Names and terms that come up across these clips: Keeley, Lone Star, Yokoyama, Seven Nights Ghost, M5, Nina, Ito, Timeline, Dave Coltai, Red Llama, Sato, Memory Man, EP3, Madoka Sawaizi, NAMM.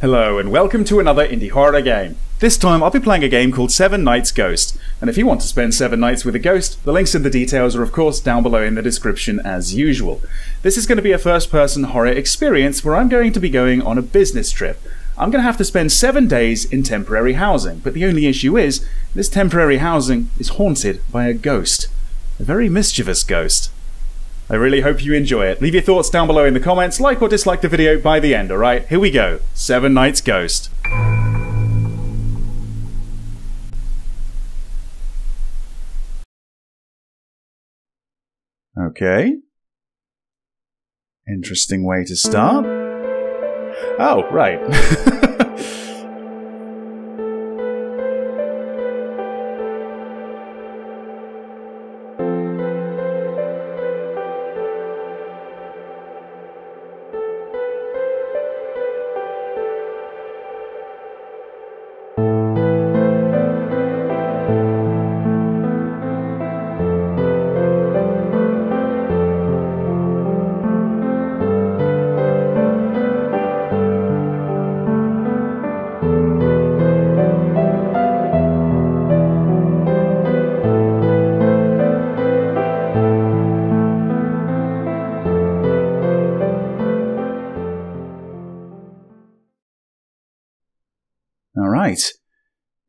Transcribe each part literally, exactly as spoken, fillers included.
Hello and welcome to another indie horror game. This time I'll be playing a game called Seven Nights Ghost, and if you want to spend seven nights with a ghost, the links and the details are of course down below in the description as usual. This is going to be a first-person horror experience where I'm going to be going on a business trip. I'm going to have to spend seven days in temporary housing, but the only issue is this temporary housing is haunted by a ghost. A very mischievous ghost. I really hope you enjoy it. Leave your thoughts down below in the comments, like or dislike the video by the end, alright? Here we go. Seven Nights Ghost. Okay. Interesting way to start. Oh, right.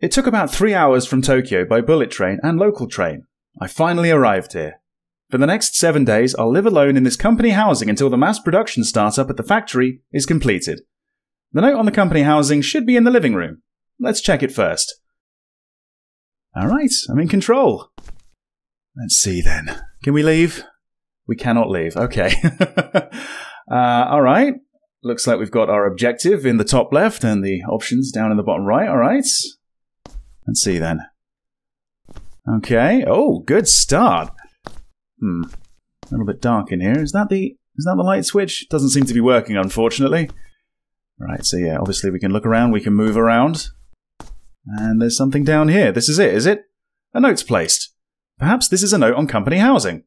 It took about three hours from Tokyo by bullet train and local train. I finally arrived here. For the next seven days, I'll live alone in this company housing until the mass production startup at the factory is completed. The note on the company housing should be in the living room. Let's check it first. Alright, I'm in control. Let's see then. Can we leave? We cannot leave. Okay. uh, Alright. Looks like we've got our objective in the top left and the options down in the bottom right. Alright. Let's see then. Okay. Oh, good start. Hmm. A little bit dark in here. Is that the is that the light switch? Doesn't seem to be working, unfortunately. Right, so yeah, obviously we can look around, we can move around. And there's something down here. This is it, is it? A note's placed. Perhaps this is a note on company housing.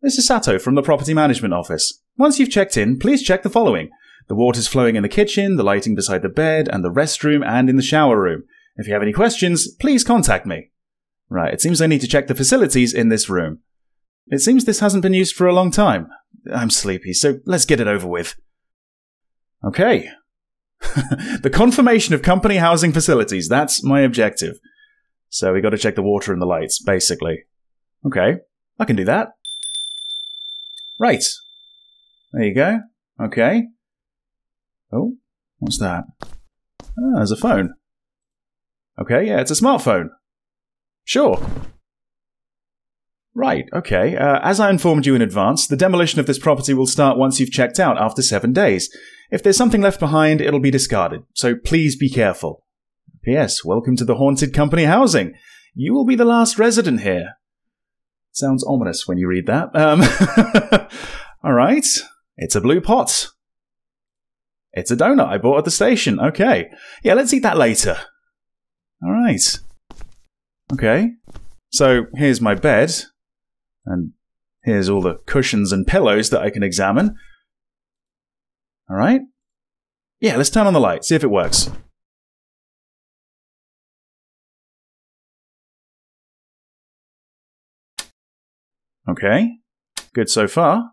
This is Sato from the property management office. Once you've checked in, please check the following. The water's flowing in the kitchen, the lighting beside the bed, and the restroom and in the shower room. If you have any questions, please contact me. Right, it seems I need to check the facilities in this room. It seems this hasn't been used for a long time. I'm sleepy, so let's get it over with. Okay. The confirmation of company housing facilities, that's my objective. So we got to check the water and the lights, basically. Okay, I can do that. Right. There you go. Okay. Oh, what's that? Ah, there's a phone. Okay, yeah, it's a smartphone. Sure. Right, okay. Uh, as I informed you in advance, the demolition of this property will start once you've checked out after seven days. If there's something left behind, it'll be discarded, so please be careful. P S. Welcome to the haunted company housing. You will be the last resident here. Sounds ominous when you read that. Um, Alright. It's a blue pot. It's a donut I bought at the station. Okay. Yeah, let's eat that later. Alright. Okay. So, here's my bed. And here's all the cushions and pillows that I can examine. Alright. Yeah, let's turn on the light, see if it works. Okay. Good so far.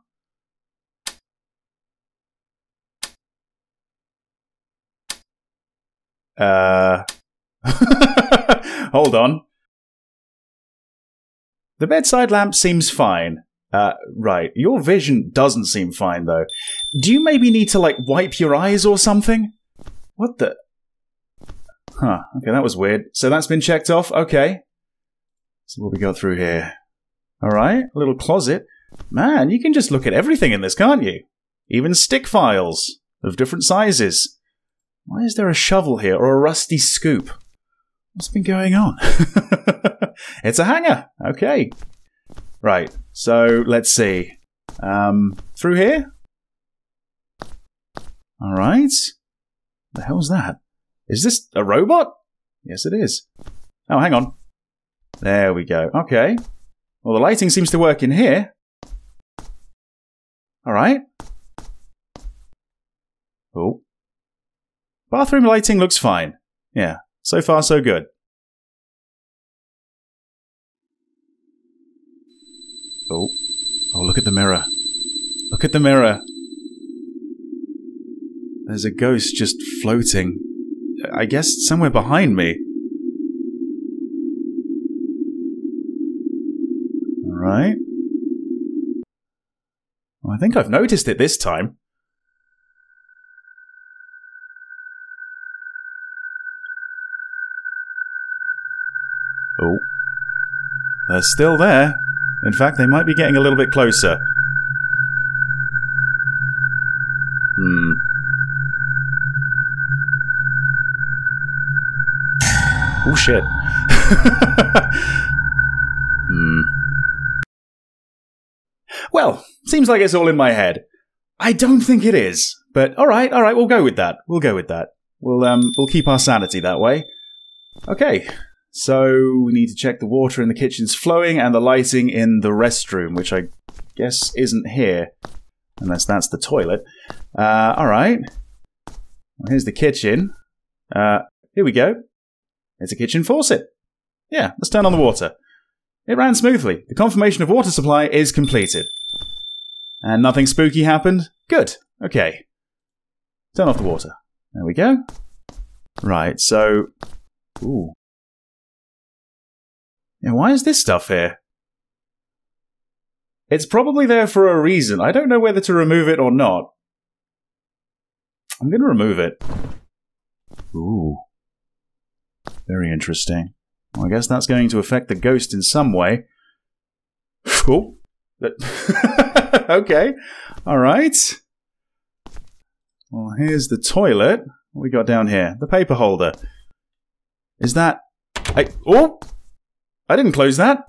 Uh... Hold on. The bedside lamp seems fine. Uh, right. Your vision doesn't seem fine, though. Do you maybe need to, like, wipe your eyes or something? What the... Huh. Okay, that was weird. So that's been checked off. Okay. So what we got through here? Alright. A little closet. Man, you can just look at everything in this, can't you? Even stick files of different sizes. Why is there a shovel here or a rusty scoop? What's been going on? It's a hanger. Okay. Right. So, let's see. Um, through here? Alright. The hell's that? Is this a robot? Yes, it is. Oh, hang on. There we go. Okay. Well, the lighting seems to work in here. Alright. Oh. Bathroom lighting looks fine. Yeah, so far so good. Oh, oh, look at the mirror. Look at the mirror. There's a ghost just floating. I guess somewhere behind me. Alright. Well, I think I've noticed it this time. Oh. They're still there. In fact, they might be getting a little bit closer. Hmm. Oh, shit. Hmm. Well, seems like it's all in my head. I don't think it is, but alright, alright, we'll go with that. We'll go with that. We'll, um, we'll keep our sanity that way. Okay, so we need to check the water in the kitchen's flowing and the lighting in the restroom, which I guess isn't here. Unless that's the toilet. Uh, alright. Well, here's the kitchen. Uh, here we go. It's a kitchen faucet. Yeah, let's turn on the water. It ran smoothly. The confirmation of water supply is completed. And nothing spooky happened? Good. Okay. Turn off the water. There we go. Right, so... Ooh. Now, why is this stuff here? It's probably there for a reason. I don't know whether to remove it or not. I'm going to remove it. Ooh. Very interesting. Well, I guess that's going to affect the ghost in some way. Cool. Okay. All right. Well, here's the toilet. What we got down here? The paper holder. Is that... I... Oh! I didn't close that.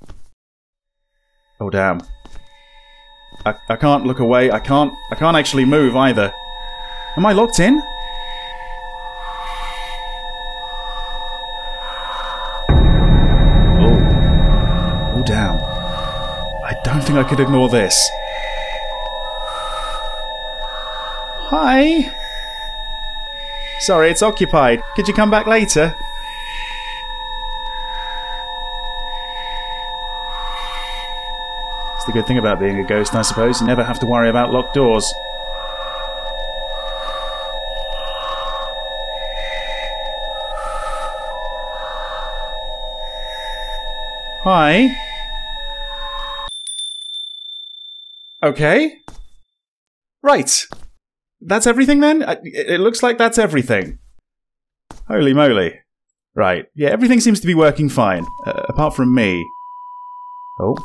Oh, damn. I, I can't look away. I can't... I can't actually move either. Am I locked in? I think I could ignore this. Hi. Sorry, it's occupied. Could you come back later? It's the good thing about being a ghost, I suppose. You never have to worry about locked doors. Hi. Okay. Right. That's everything then? It looks like that's everything. Holy moly. Right. Yeah, everything seems to be working fine. Uh, apart from me. Oh.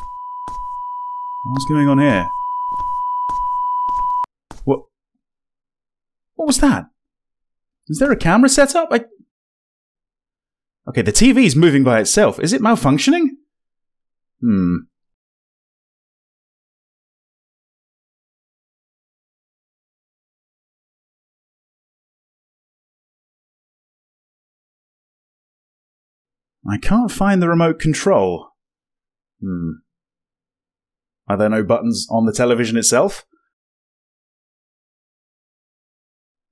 What's going on here? What? What was that? Is there a camera set up? I... Okay, the T V's moving by itself. Is it malfunctioning? Hmm. I can't find the remote control. Hmm. Are there no buttons on the television itself?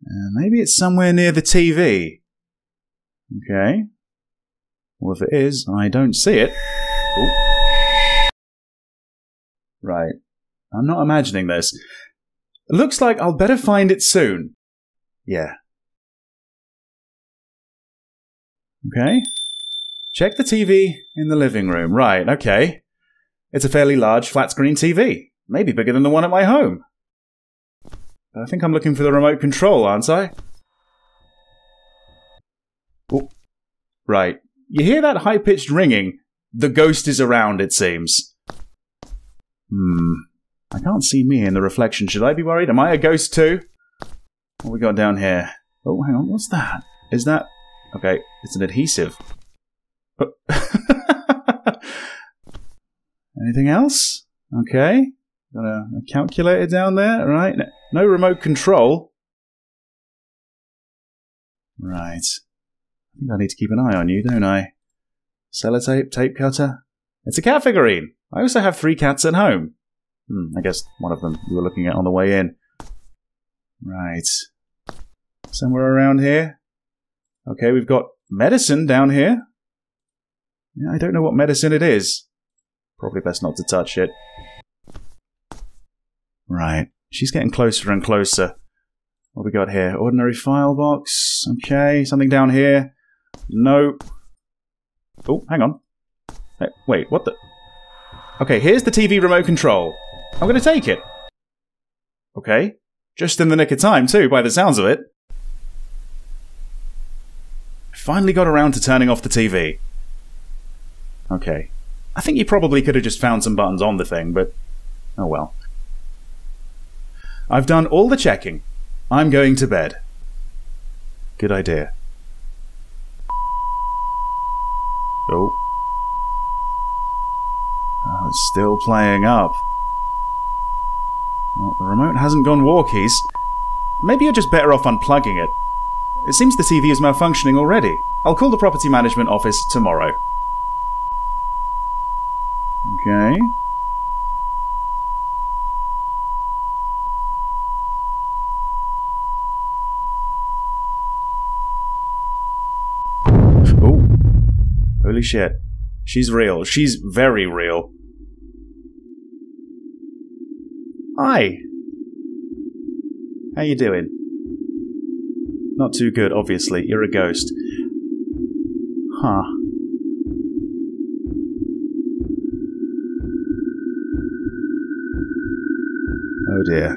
Uh, maybe it's somewhere near the T V. Okay. Well, if it is, I don't see it. Ooh. Right. I'm not imagining this. It looks like I'll better find it soon. Yeah. Okay. Check the T V in the living room. Right, okay. It's a fairly large flat-screen T V. Maybe bigger than the one at my home. But I think I'm looking for the remote control, aren't I? Oh. Right. You hear that high-pitched ringing? The ghost is around, it seems. Hmm. I can't see me in the reflection. Should I be worried? Am I a ghost too? What we got down here? Oh, hang on. What's that? Is that... Okay, it's an adhesive. Anything else? Okay. Got a, a calculator down there, right? No, no remote control. Right. I think I need to keep an eye on you, don't I? Sellotape, tape cutter. It's a cat figurine. I also have three cats at home. Hmm, I guess one of them you were looking at on the way in. Right. Somewhere around here. Okay, we've got medicine down here. I don't know what medicine it is. Probably best not to touch it. Right. She's getting closer and closer. What we got here? Ordinary file box. Okay, something down here. Nope. Oh, hang on. Hey, wait, what the... Okay, here's the T V remote control. I'm gonna take it. Okay. Just in the nick of time, too, by the sounds of it. I finally got around to turning off the T V. Okay. I think you probably could have just found some buttons on the thing, but... oh well. I've done all the checking. I'm going to bed. Good idea. Oh. Oh, it's still playing up. Well, the remote hasn't gone walkies. Maybe you're just better off unplugging it. It seems the T V is malfunctioning already. I'll call the property management office tomorrow. Okay. Holy shit. She's real. She's very real. Hi. How you doing? Not too good, obviously. You're a ghost. Huh. Oh dear.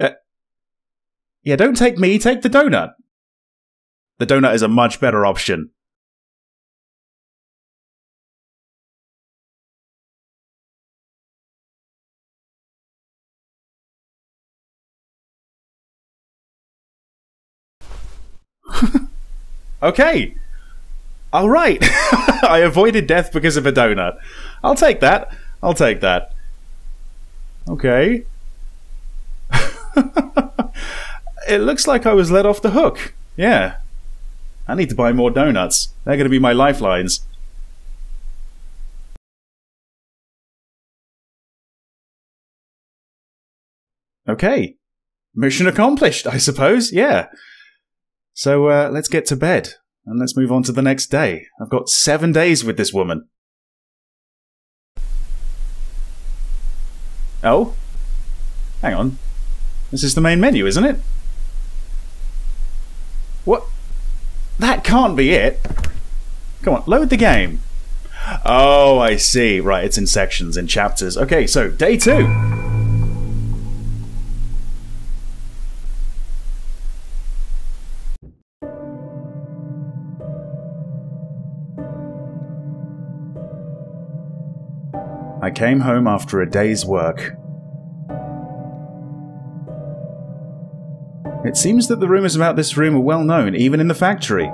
uh, yeah, don't take me, take the donut. The donut is a much better option. Okay. All right. I avoided death because of a donut. I'll take that. I'll take that. Okay. It looks like I was let off the hook. Yeah. I need to buy more donuts. They're going to be my lifelines. Okay. Mission accomplished, I suppose. Yeah. So uh, let's get to bed and let's move on to the next day. I've got seven days with this woman. Oh? Hang on. This is the main menu, isn't it? What? That can't be it! Come on, load the game. Oh, I see. Right, it's in sections, in chapters. Okay, so, day two! I came home after a day's work. It seems that the rumours about this room are well known, even in the factory.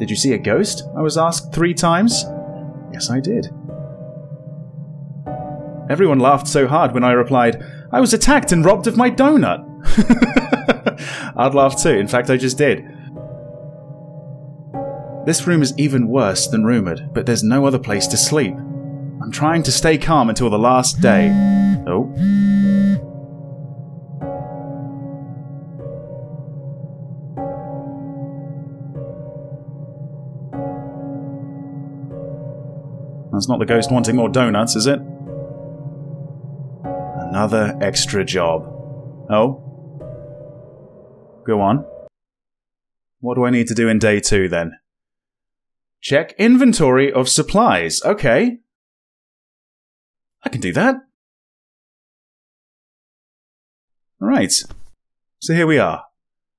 Did you see a ghost? I was asked three times. Yes, I did. Everyone laughed so hard when I replied, I was attacked and robbed of my donut. I'd laugh too, in fact I just did. This room is even worse than rumoured, but there's no other place to sleep. I'm trying to stay calm until the last day. Oh. That's not the ghost wanting more donuts, is it? Another extra job. Oh. Go on. What do I need to do in day two, then? Check inventory of supplies. Okay. I can do that. Alright. So here we are.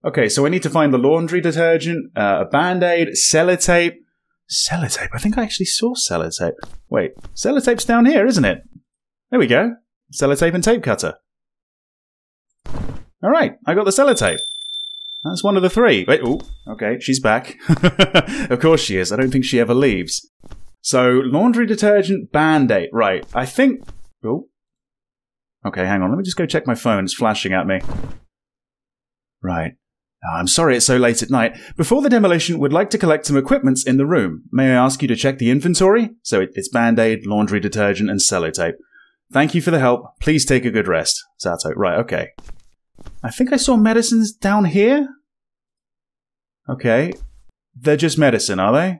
Okay, so I need to find the laundry detergent, uh, a band-aid, sellotape. Sellotape? I think I actually saw sellotape. Wait, sellotape's down here, isn't it? There we go. Sellotape and tape cutter. Alright, I got the sellotape. That's one of the three. Wait, ooh, okay, she's back. Of course she is. I don't think she ever leaves. So, laundry detergent, band-aid. Right, I think... oh. Okay, hang on. Let me just go check my phone. It's flashing at me. Right. I'm sorry it's so late at night. Before the demolition, we'd like to collect some equipments in the room. May I ask you to check the inventory? So it, it's Band-Aid, laundry detergent, and Sellotape. Thank you for the help. Please take a good rest. Sato. Right, okay. I think I saw medicines down here? Okay. They're just medicine, are they?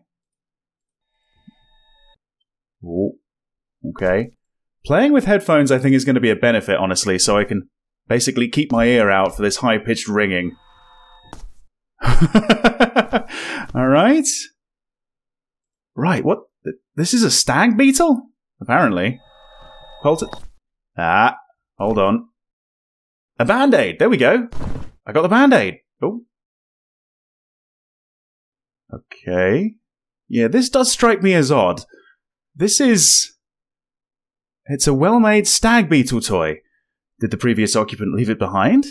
Ooh. Okay. Playing with headphones, I think, is going to be a benefit, honestly, so I can basically keep my ear out for this high-pitched ringing. Alright. Right, what? This is a stag beetle? Apparently. Ah, hold on. A Band-Aid! There we go! I got the Band-Aid! Oh. Okay. Yeah, this does strike me as odd. This is... It's a well-made stag beetle toy. Did the previous occupant leave it behind?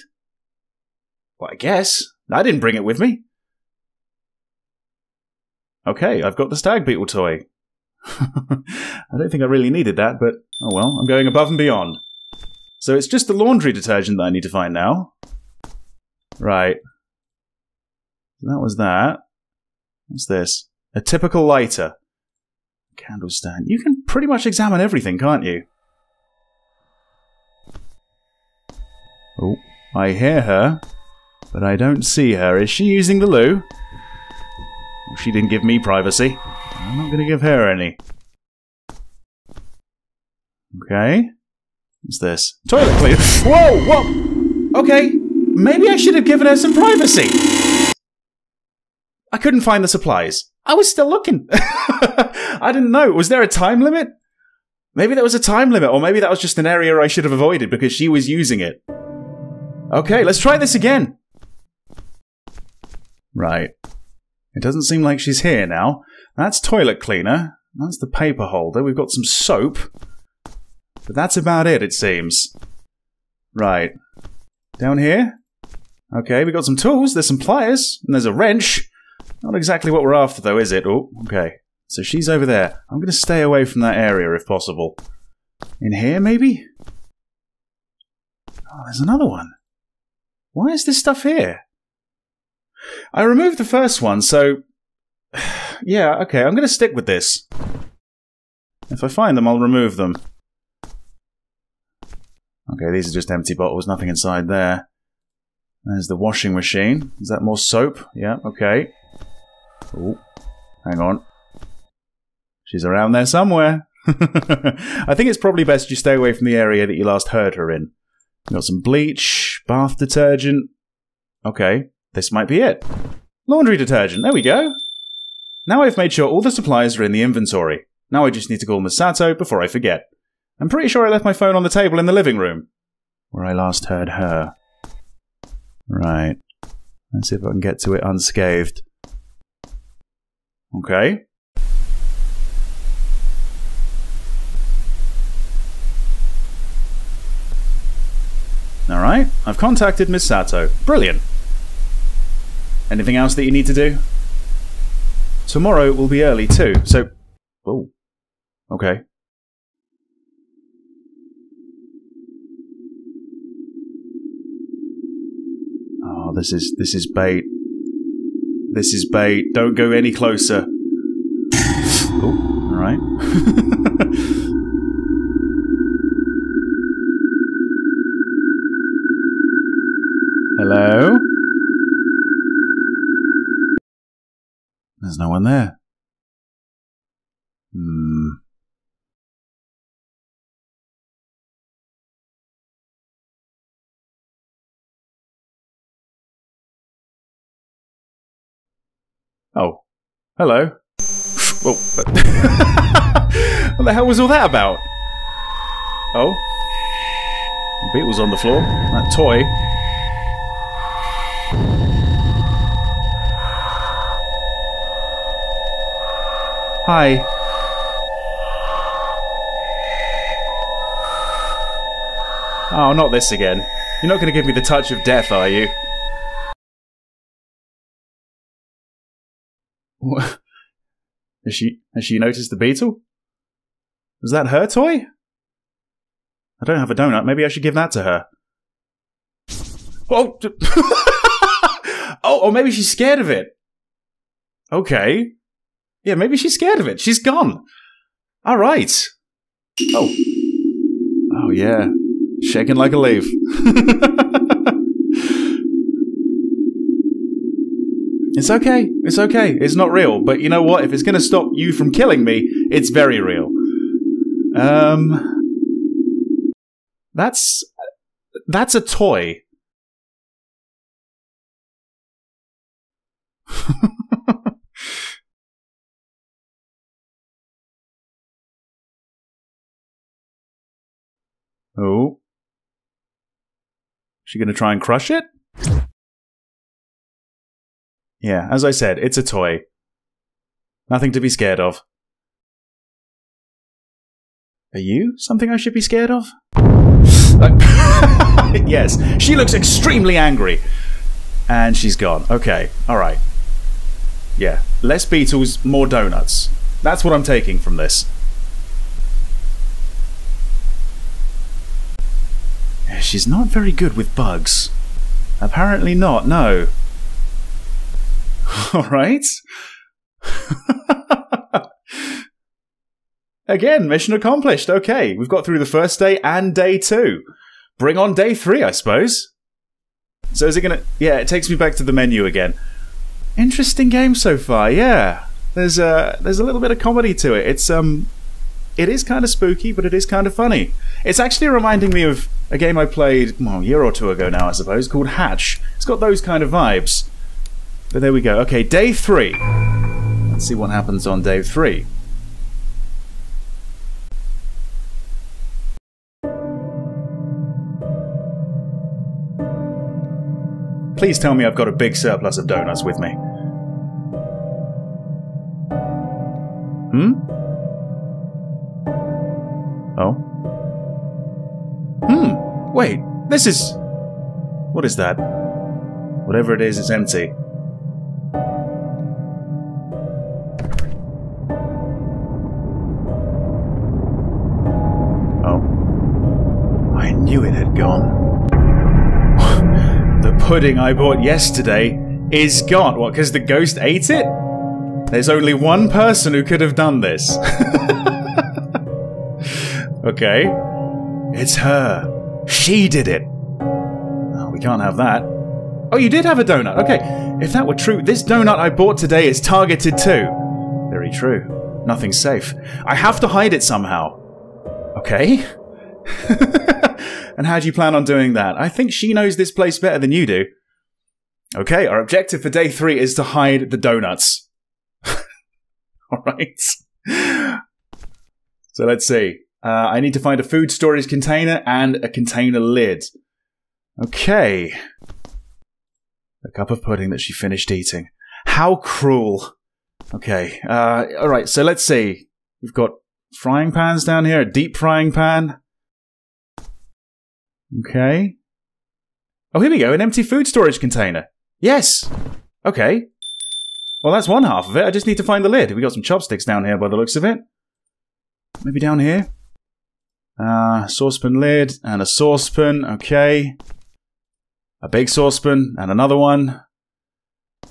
Well, I guess. I didn't bring it with me. Okay, I've got the stag beetle toy. I don't think I really needed that, but oh well, I'm going above and beyond. So it's just the laundry detergent that I need to find now. Right. That was that. What's this? A typical lighter. Candle stand. You can pretty much examine everything, can't you? Oh, I hear her, but I don't see her. Is she using the loo? Well, she didn't give me privacy. I'm not going to give her any. Okay. What's this? Toilet cleaner. Whoa! Whoa! Okay. Maybe I should have given her some privacy. I couldn't find the supplies. I was still looking. I didn't know. Was there a time limit? Maybe there was a time limit, or maybe that was just an area I should have avoided because she was using it. Okay, let's try this again. Right. It doesn't seem like she's here now. That's toilet cleaner. That's the paper holder. We've got some soap. But that's about it, it seems. Right. Down here? Okay, we've got some tools. There's some pliers. And there's a wrench. Not exactly what we're after, though, is it? Oh, okay. So she's over there. I'm going to stay away from that area, if possible. In here, maybe? Oh, there's another one. Why is this stuff here? I removed the first one, so... Yeah, okay, I'm going to stick with this. If I find them, I'll remove them. Okay, these are just empty bottles, nothing inside there. There's the washing machine. Is that more soap? Yeah, okay. Ooh, hang on. She's around there somewhere. I think it's probably best you stay away from the area that you last heard her in. We've got some bleach, bath detergent. Okay, this might be it. Laundry detergent, there we go. Now I've made sure all the supplies are in the inventory. Now I just need to call Masato before I forget. I'm pretty sure I left my phone on the table in the living room, where I last heard her. Right. Let's see if I can get to it unscathed. Okay. Alright, I've contacted Miss Sato. Brilliant. Anything else that you need to do? Tomorrow will be early too, so... Oh. Okay. Oh, this is... this is bait. This is bait. Don't go any closer. Oh, alright. Hello? There's no one there. Hmm. Oh. Hello. Well, what the hell was all that about? Oh. The beetle's on the floor. That toy. Hi. Oh, not this again. You're not going to give me the touch of death, are you? What? Has she, has she noticed the beetle? Was that her toy? I don't have a donut. Maybe I should give that to her. Oh! Oh, or maybe she's scared of it. Okay. Yeah, maybe she's scared of it. She's gone. All right. Oh. Oh, yeah. Shaking like a leaf. It's okay. It's okay. It's not real. But you know what? If it's going to stop you from killing me, it's very real. Um, that's... That's a toy. Oh. Is she going to try and crush it? Yeah, as I said, it's a toy. Nothing to be scared of. Are you something I should be scared of? Yes, she looks extremely angry. And she's gone. Okay, alright. Yeah, less beetles, more donuts. That's what I'm taking from this. She's not very good with bugs. Apparently not, no. Alright. Again, mission accomplished. Okay, we've got through the first day and day two. Bring on day three, I suppose. So is it gonna... Yeah, it takes me back to the menu again. Interesting game so far, yeah. There's a, there's a little bit of comedy to it. It's, um... It is kind of spooky, but it is kind of funny. It's actually reminding me of a game I played well, a year or two ago now, I suppose, called Hatch. It's got those kind of vibes. But there we go. Okay, day three. Let's see what happens on day three. Please tell me I've got a big surplus of donuts with me. Hmm? Oh. Hmm. Wait, this is... What is that? Whatever it is, it's empty. Oh. I knew it had gone. The pudding I bought yesterday is gone. What, because the ghost ate it? There's only one person who could have done this. Okay. It's her. She did it. Oh, we can't have that. Oh, you did have a donut. Okay. If that were true, this donut I bought today is targeted too. Very true. Nothing's safe. I have to hide it somehow. Okay. And how do you plan on doing that? I think she knows this place better than you do. Okay, our objective for day three is to hide the donuts. Alright. So let's see. Uh, I need to find a food storage container and a container lid. Okay. A cup of pudding that she finished eating. How cruel. Okay. Uh, Alright, so let's see. We've got frying pans down here, a deep frying pan. Okay. Oh, here we go. An empty food storage container. Yes. Okay. Well, that's one half of it. I just need to find the lid. We got some chopsticks down here by the looks of it. Maybe down here. Uh, saucepan lid and a saucepan. Okay. A big saucepan and another one.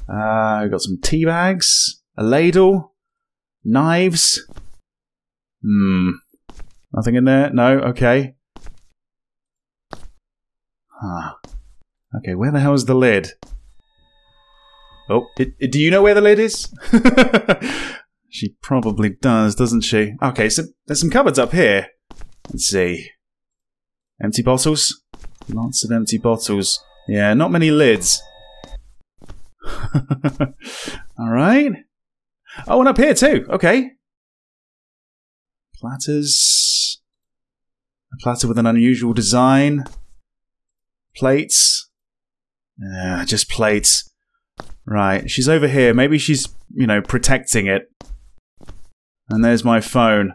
Uh, we got some tea bags. A ladle. Knives. Hmm. Nothing in there? No? Okay. Ah. Okay, where the hell is the lid? Oh, it, it, do you know where the lid is? She probably does, doesn't she? Okay, so there's some cupboards up here. Let's see. Empty bottles? Lots of empty bottles. Yeah, not many lids. Alright. Oh, and up here too. Okay. Platters. A platter with an unusual design. Plates. Uh, just plates. Right, she's over here. Maybe she's, you know, protecting it. And there's my phone.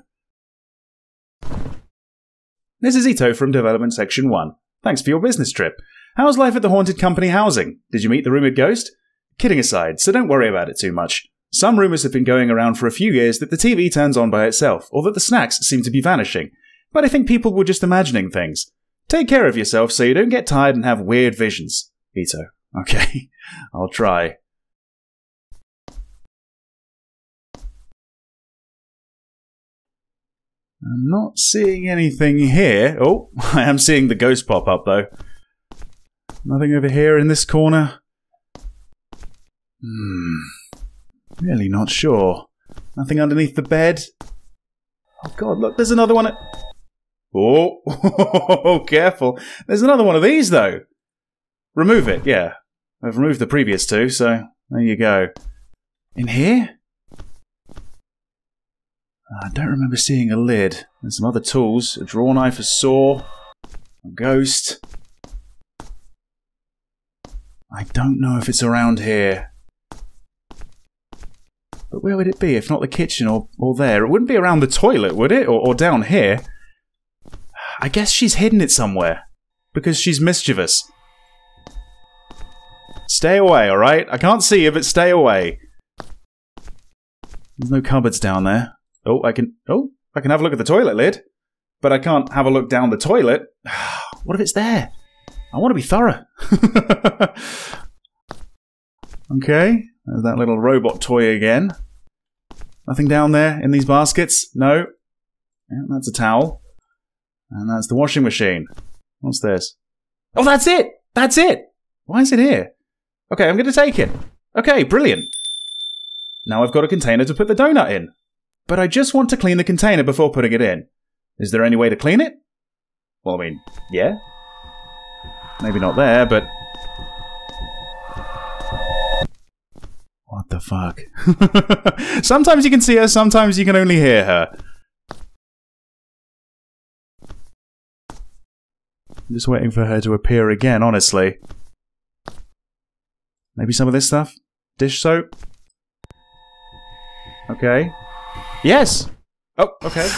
This is Ito from Development Section one. Thanks for your business trip. How's life at the Haunted Company housing? Did you meet the rumoured ghost? Kidding aside, so don't worry about it too much. Some rumours have been going around for a few years that the T V turns on by itself, or that the snacks seem to be vanishing. But I think people were just imagining things. Take care of yourself so you don't get tired and have weird visions. Ito. Okay, I'll try. I'm not seeing anything here. Oh, I am seeing the ghost pop up, though. Nothing over here in this corner. Hmm. Really not sure. Nothing underneath the bed. Oh, God, look, there's another one. Oh, careful. There's another one of these, though. Remove it, yeah. I've removed the previous two, so there you go. In here? I don't remember seeing a lid. There's some other tools. A draw knife, a saw, a ghost. I don't know if it's around here. But where would it be? If not the kitchen or, or there? It wouldn't be around the toilet, would it? Or, or down here? I guess she's hidden it somewhere. Because she's mischievous. Stay away, alright? I can't see you, but stay away. There's no cupboards down there. Oh, I can... Oh, I can have a look at the toilet lid. But I can't have a look down the toilet. What if it's there? I want to be thorough. Okay. There's that little robot toy again. Nothing down there in these baskets? No. Yeah, that's a towel. And that's the washing machine. What's this? Oh, that's it! That's it! Why is it here? Okay, I'm going to take it. Okay, brilliant. Now I've got a container to put the donut in. But I just want to clean the container before putting it in. Is there any way to clean it? Well, I mean, yeah. Maybe not there, but... What the fuck? Sometimes you can see her, sometimes you can only hear her. I'm just waiting for her to appear again, honestly. Maybe some of this stuff? Dish soap? Okay. Yes! Oh, okay.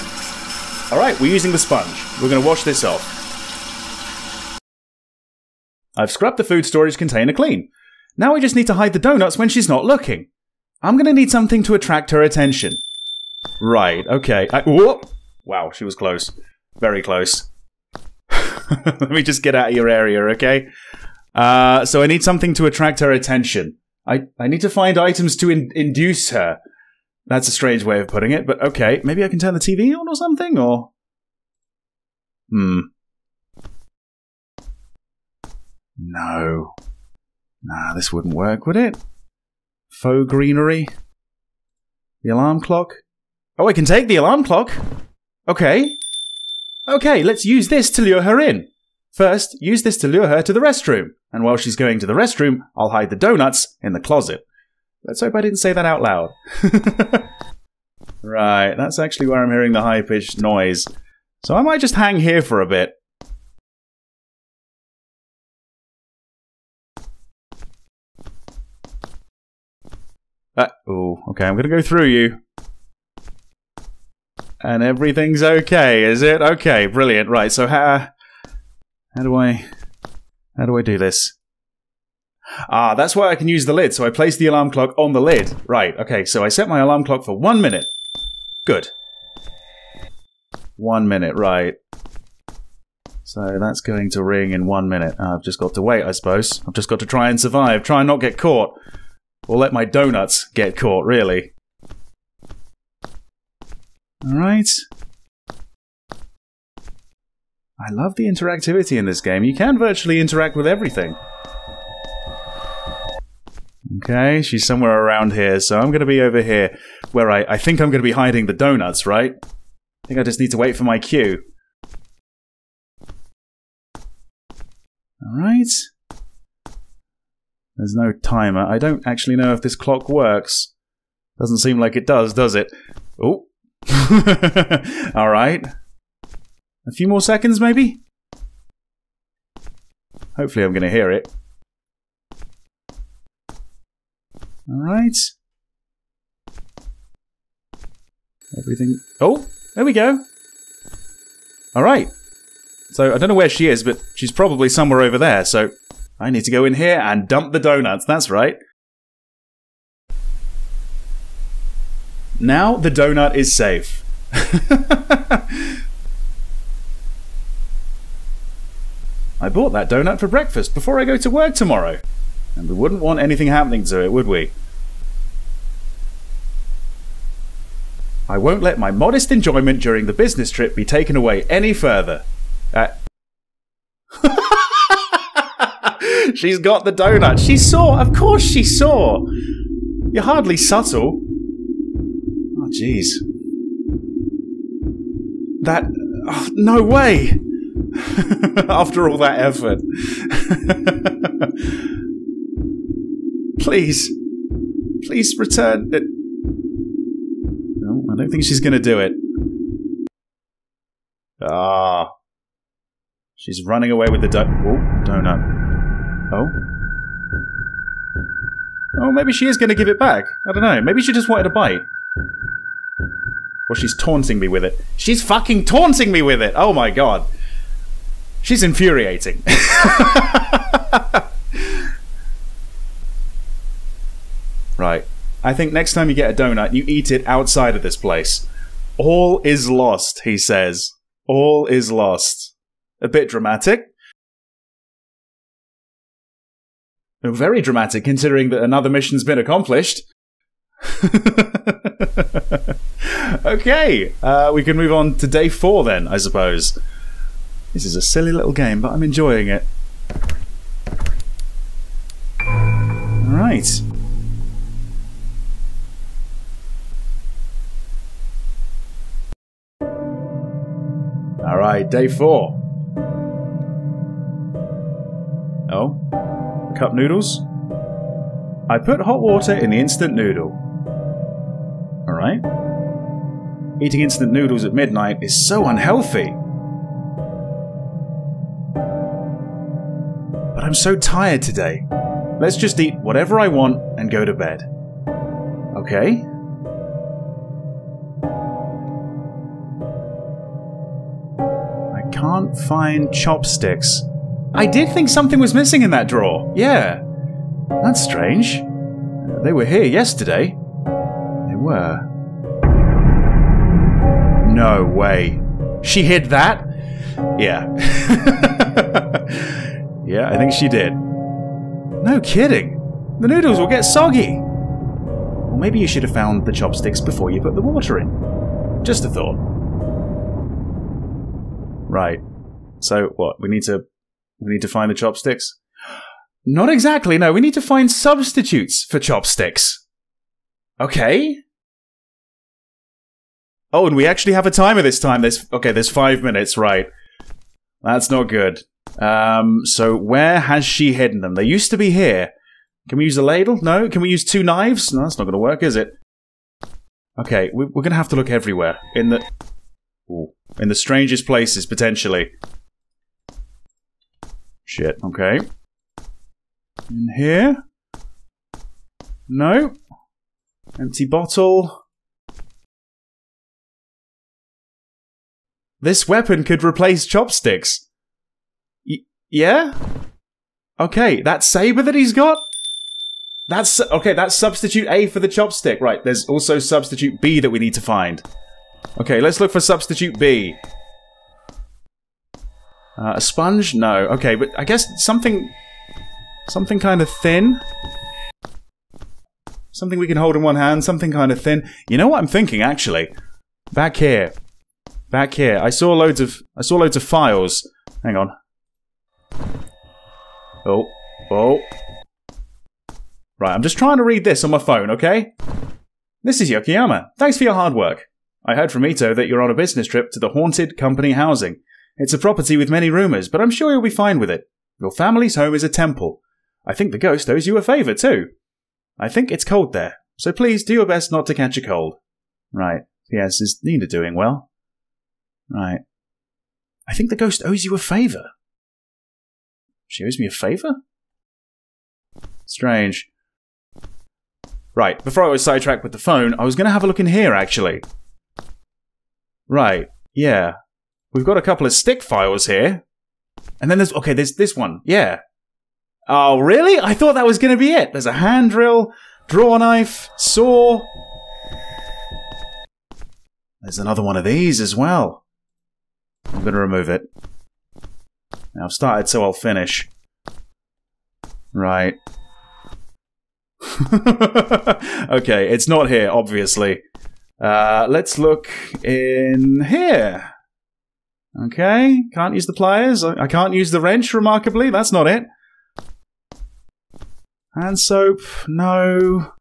Alright, we're using the sponge. We're going to wash this off. I've scrubbed the food storage container clean. Now we just need to hide the donuts when she's not looking. I'm going to need something to attract her attention. Right, okay. I, whoop. Wow, she was close. Very close. Let me just get out of your area, okay? Uh, so I need something to attract her attention. I, I need to find items to in induce her. That's a strange way of putting it, but okay. Maybe I can turn the T V on or something, or... Hmm. No. Nah, this wouldn't work, would it? Faux greenery? The alarm clock? Oh, I can take the alarm clock! Okay. Okay, let's use this to lure her in. First, use this to lure her to the restroom. And while she's going to the restroom, I'll hide the donuts in the closet. Let's hope I didn't say that out loud. Right, that's actually where I'm hearing the high-pitched noise. So I might just hang here for a bit. Uh, oh, okay, I'm gonna go through you. And everything's okay, is it? Okay, brilliant. Right, so how... How do I... How do I do this? Ah, that's why I can use the lid, so I place the alarm clock on the lid. Right, okay, so I set my alarm clock for one minute. Good. One minute, right. So that's going to ring in one minute. Uh, I've just got to wait, I suppose. I've just got to try and survive, try and not get caught. Or let my donuts get caught, really. Alright. I love the interactivity in this game. You can virtually interact with everything. Okay, she's somewhere around here, so I'm going to be over here where I, I think I'm going to be hiding the donuts, right? I think I just need to wait for my cue. Alright. There's no timer. I don't actually know if this clock works. Doesn't seem like it does, does it? Oh. Alright. A few more seconds, maybe? Hopefully I'm going to hear it. Alright. Everything... Oh! There we go! Alright. So, I don't know where she is, but she's probably somewhere over there, so... I need to go in here and dump the donuts, that's right. Now the donut is safe. I bought that donut for breakfast before I go to work tomorrow. And we wouldn't want anything happening to it, would we? I won't let my modest enjoyment during the business trip be taken away any further. Uh... She's got the donut. She saw. Of course she saw. You're hardly subtle. Oh, jeez. That... Oh, no way! After all that effort. Please. Please return it. No, I don't think she's going to do it. Ah. She's running away with the do- oh, donut. Oh. Oh, maybe she is going to give it back. I don't know. Maybe she just wanted a bite. Or she's taunting me with it. She's fucking taunting me with it! Oh my god. She's infuriating. Right. I think next time you get a donut, you eat it outside of this place. All is lost, he says. All is lost. A bit dramatic. Very dramatic, considering that another mission's been accomplished. Okay, uh, we can move on to day four then, I suppose. This is a silly little game, but I'm enjoying it. Alright. Alright, day four. Oh? Cup noodles? I put hot water in the instant noodle. Alright. Eating instant noodles at midnight is so unhealthy. But I'm so tired today. Let's just eat whatever I want and go to bed. Okay? I can't find chopsticks. I did think something was missing in that drawer. Yeah. That's strange. They were here yesterday. They were. No way. She hid that? Yeah. Yeah, I think she did. No kidding. The noodles will get soggy. Or maybe you should have found the chopsticks before you put the water in. Just a thought. Right. So what? We need to we need to find the chopsticks? Not exactly. No, we need to find substitutes for chopsticks. Okay. Oh, and we actually have a timer this time. There's, okay, there's five minutes, right. That's not good. Um, so where has she hidden them? They used to be here. Can we use a ladle? No? Can we use two knives? No, that's not going to work, is it? Okay, we, we're going to have to look everywhere. In the... Ooh, in the strangest places, potentially. Shit, okay. In here? No. Empty bottle. This weapon could replace chopsticks. Y yeah? Okay, that saber that he's got? That's... Okay, that's substitute A for the chopstick. Right, there's also substitute B that we need to find. Okay, let's look for substitute B. Uh, a sponge? No. Okay, but I guess something... Something kind of thin? Something we can hold in one hand, something kind of thin. You know what I'm thinking, actually? Back here. Back here. I saw loads of I saw loads of files. Hang on. Oh. Oh. Right, I'm just trying to read this on my phone, okay? This is Yokoyama. Thanks for your hard work. I heard from Ito that you're on a business trip to the haunted company housing. It's a property with many rumors, but I'm sure you'll be fine with it. Your family's home is a temple. I think the ghost owes you a favor, too. I think it's cold there, so please do your best not to catch a cold. Right. P S. Is Nina doing well? Right. I think the ghost owes you a favour. She owes me a favour? Strange. Right, before I was sidetracked with the phone, I was going to have a look in here, actually. Right, yeah. We've got a couple of stick files here. And then there's... Okay, there's this one. Yeah. Oh, really? I thought that was going to be it. There's a hand drill, draw knife, saw. There's another one of these as well. I'm going to remove it. Now, I've started, so I'll finish. Right. Okay, it's not here, obviously. Uh, let's look in here. Okay, can't use the pliers. I, I can't use the wrench, remarkably. That's not it. Hand soap. No.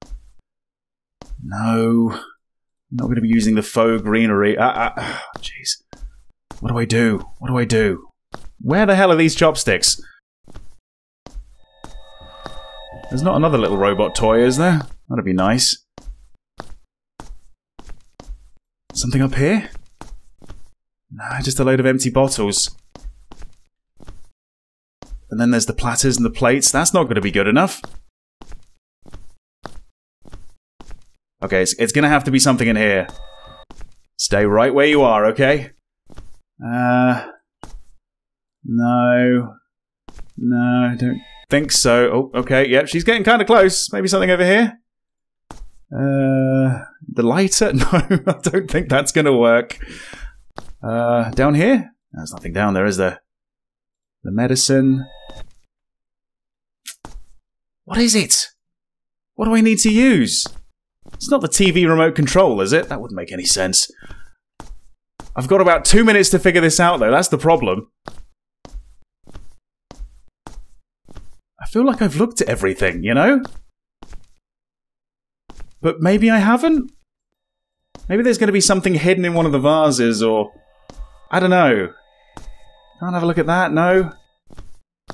No. I'm not going to be using the faux greenery. Uh, uh, jeez. What do I do? What do I do? Where the hell are these chopsticks? There's not another little robot toy, is there? That'd be nice. Something up here? Nah, just a load of empty bottles. And then there's the platters and the plates. That's not going to be good enough. Okay, it's, it's going to have to be something in here. Stay right where you are, okay? Uh... No. No, I don't think so. Oh, okay, yep, she's getting kind of close. Maybe something over here? Uh... The lighter? No, I don't think that's going to work. Uh, down here? There's nothing down there, is there? The medicine. What is it? What do I need to use? It's not the T V remote control, is it? That wouldn't make any sense. I've got about two minutes to figure this out, though. That's the problem. I feel like I've looked at everything, you know? But maybe I haven't? Maybe there's going to be something hidden in one of the vases, or... I don't know. Can't have a look at that, no?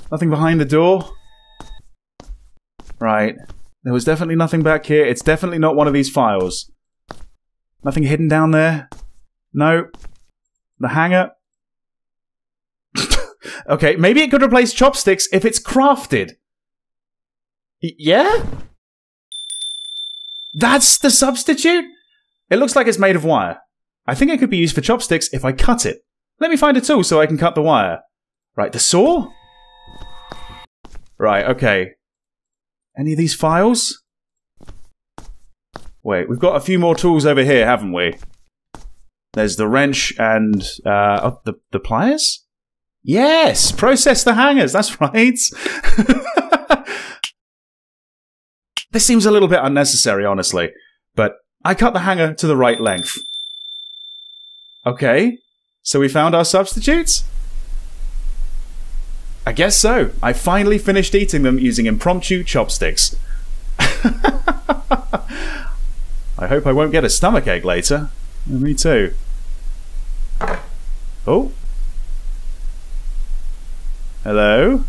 Nothing behind the door? Right. There was definitely nothing back here. It's definitely not one of these files. Nothing hidden down there? No. The hanger? Okay, maybe it could replace chopsticks if it's crafted. Y- yeah? That's the substitute? It looks like it's made of wire. I think it could be used for chopsticks if I cut it. Let me find a tool so I can cut the wire. Right, the saw? Right, okay. Any of these files? Wait, we've got a few more tools over here, haven't we? There's the wrench and, uh, oh, the, the pliers? Yes! Process the hangers, that's right! This seems a little bit unnecessary, honestly. But I cut the hanger to the right length. Okay. So we found our substitutes? I guess so. I finally finished eating them using impromptu chopsticks. I hope I won't get a stomachache later. Me too. Oh. Hello?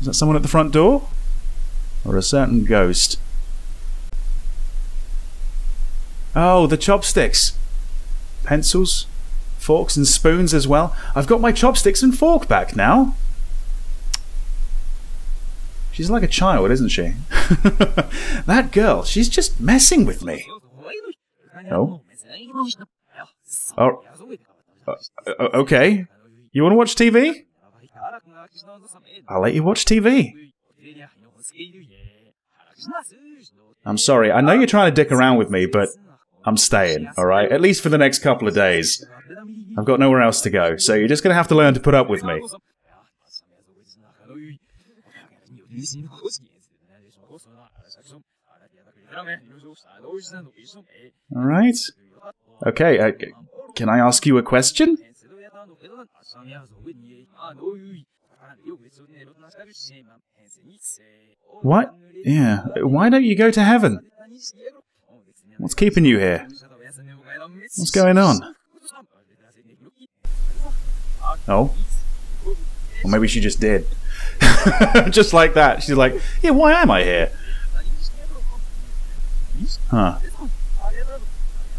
Is that someone at the front door? Or a certain ghost? Oh, the chopsticks. Pencils? Forks and spoons as well. I've got my chopsticks and fork back now. She's like a child, isn't she? That girl, she's just messing with me. Oh. Oh. Uh, okay. You want to watch T V? I'll let you watch T V. I'm sorry. I know you're trying to dick around with me, but I'm staying, alright? At least for the next couple of days. I've got nowhere else to go, so you're just going to have to learn to put up with me. Alright. Okay, uh, can I ask you a question? What? Yeah. Why don't you go to heaven? What's keeping you here? What's going on? Oh. Or maybe she just did. Just like that. She's like, yeah, why am I here? Huh.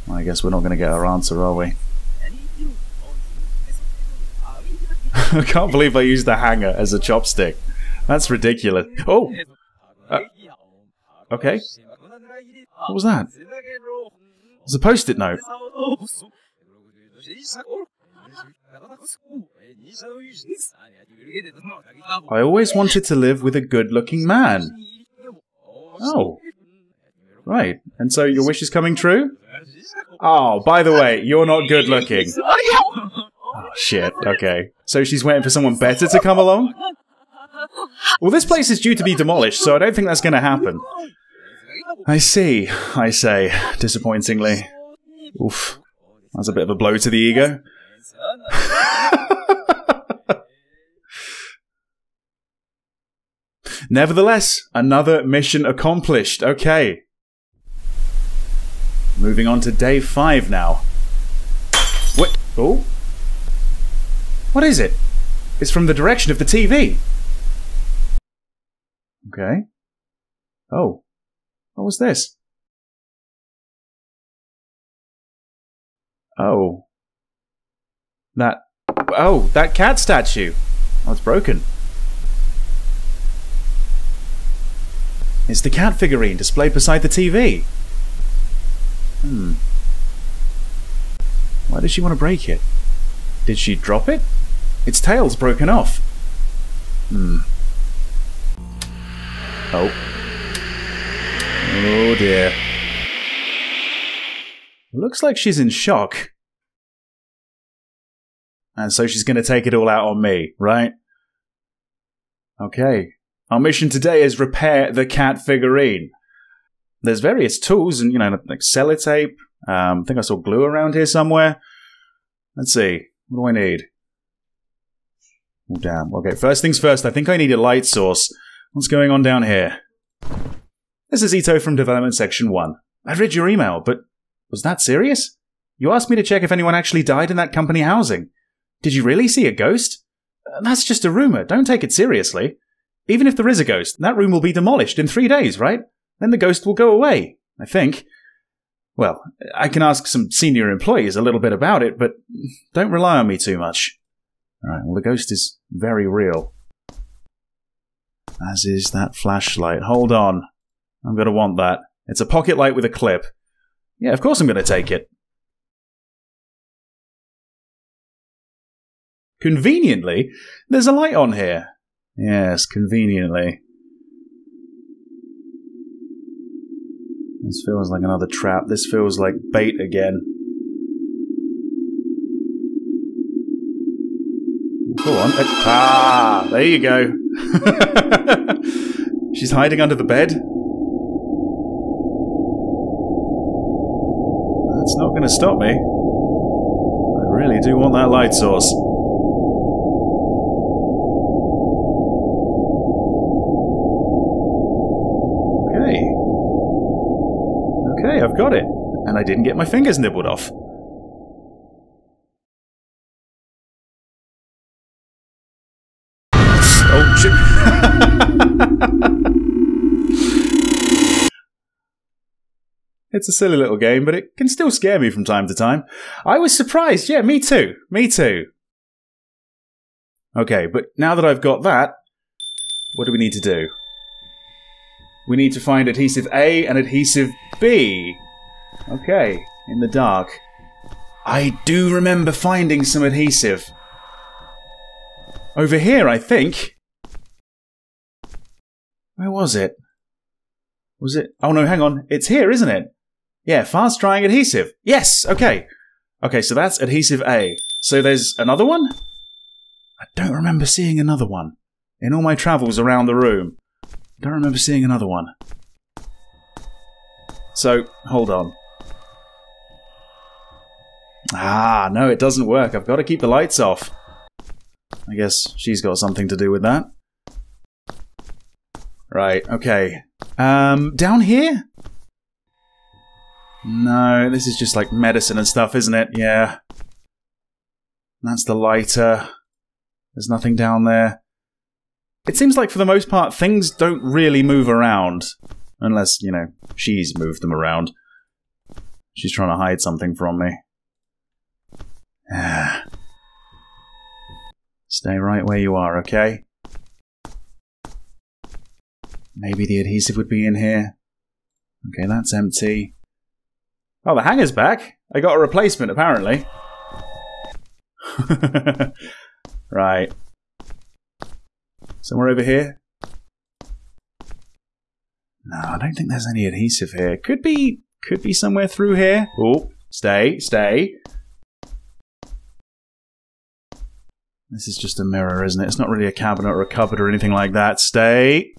Well, I guess we're not going to get our answer, are we? I can't believe I used the hanger as a chopstick. That's ridiculous. Oh! Uh, okay. What was that? It was a post-it note. I always wanted to live with a good-looking man. Oh. Right. And so your wish is coming true? Oh, by the way, you're not good-looking. Oh, shit. Okay. So she's waiting for someone better to come along? Well, this place is due to be demolished, so I don't think that's going to happen. I see, I say, disappointingly. Oof. That's a bit of a blow to the ego. Nevertheless, another mission accomplished. Okay. Moving on to day five now. What? Oh? What is it? It's from the direction of the T V. Okay. Oh. What was this? Oh. That... Oh, that cat statue. Oh, it's broken. It's the cat figurine displayed beside the T V. Hmm. Why did she want to break it? Did she drop it? Its tail's broken off. Hmm. Oh. Oh dear. Looks like she's in shock. And so she's going to take it all out on me, right? Okay. Our mission today is repair the cat figurine. There's various tools and, you know, like sellotape. Um, I think I saw glue around here somewhere. Let's see. What do I need? Oh, damn. Okay, first things first. I think I need a light source. What's going on down here? This is Ito from Development Section one. I read your email, but was that serious? You asked me to check if anyone actually died in that company housing. Did you really see a ghost? That's just a rumor. Don't take it seriously. Even if there is a ghost, that room will be demolished in three days, right? Then the ghost will go away, I think. Well, I can ask some senior employees a little bit about it, but don't rely on me too much. Alright, well, the ghost is very real. As is that flashlight. Hold on. I'm going to want that. It's a pocket light with a clip. Yeah, of course I'm going to take it. Conveniently, there's a light on here. Yes, conveniently. This feels like another trap. This feels like bait again. Go on. Ah, there you go. She's hiding under the bed. That's not going to stop me. I really do want that light source. I've got it, and I didn't get my fingers nibbled off. Oh, shit. It's a silly little game, but it can still scare me from time to time. I was surprised. Yeah, me too. Me too. Okay, but now that I've got that, what do we need to do? We need to find adhesive A and adhesive B. Okay, in the dark. I do remember finding some adhesive. Over here, I think. Where was it? Was it? Oh no, hang on. It's here, isn't it? Yeah, fast drying adhesive. Yes, okay. Okay, so that's adhesive A. So there's another one? I don't remember seeing another one in all my travels around the room. Don't remember seeing another one. So, hold on. Ah, no, it doesn't work. I've got to keep the lights off. I guess she's got something to do with that. Right, okay. Um, down here? No, this is just like medicine and stuff, isn't it? Yeah. That's the lighter. There's nothing down there. It seems like, for the most part, things don't really move around. Unless, you know, she's moved them around. She's trying to hide something from me. Stay right where you are, okay? Maybe the adhesive would be in here. Okay, that's empty. Oh, the hanger's back! I got a replacement, apparently. Right. Somewhere over here? No, I don't think there's any adhesive here. Could be, could be somewhere through here. Oh, stay, stay. This is just a mirror, isn't it? It's not really a cabinet or a cupboard or anything like that. Stay.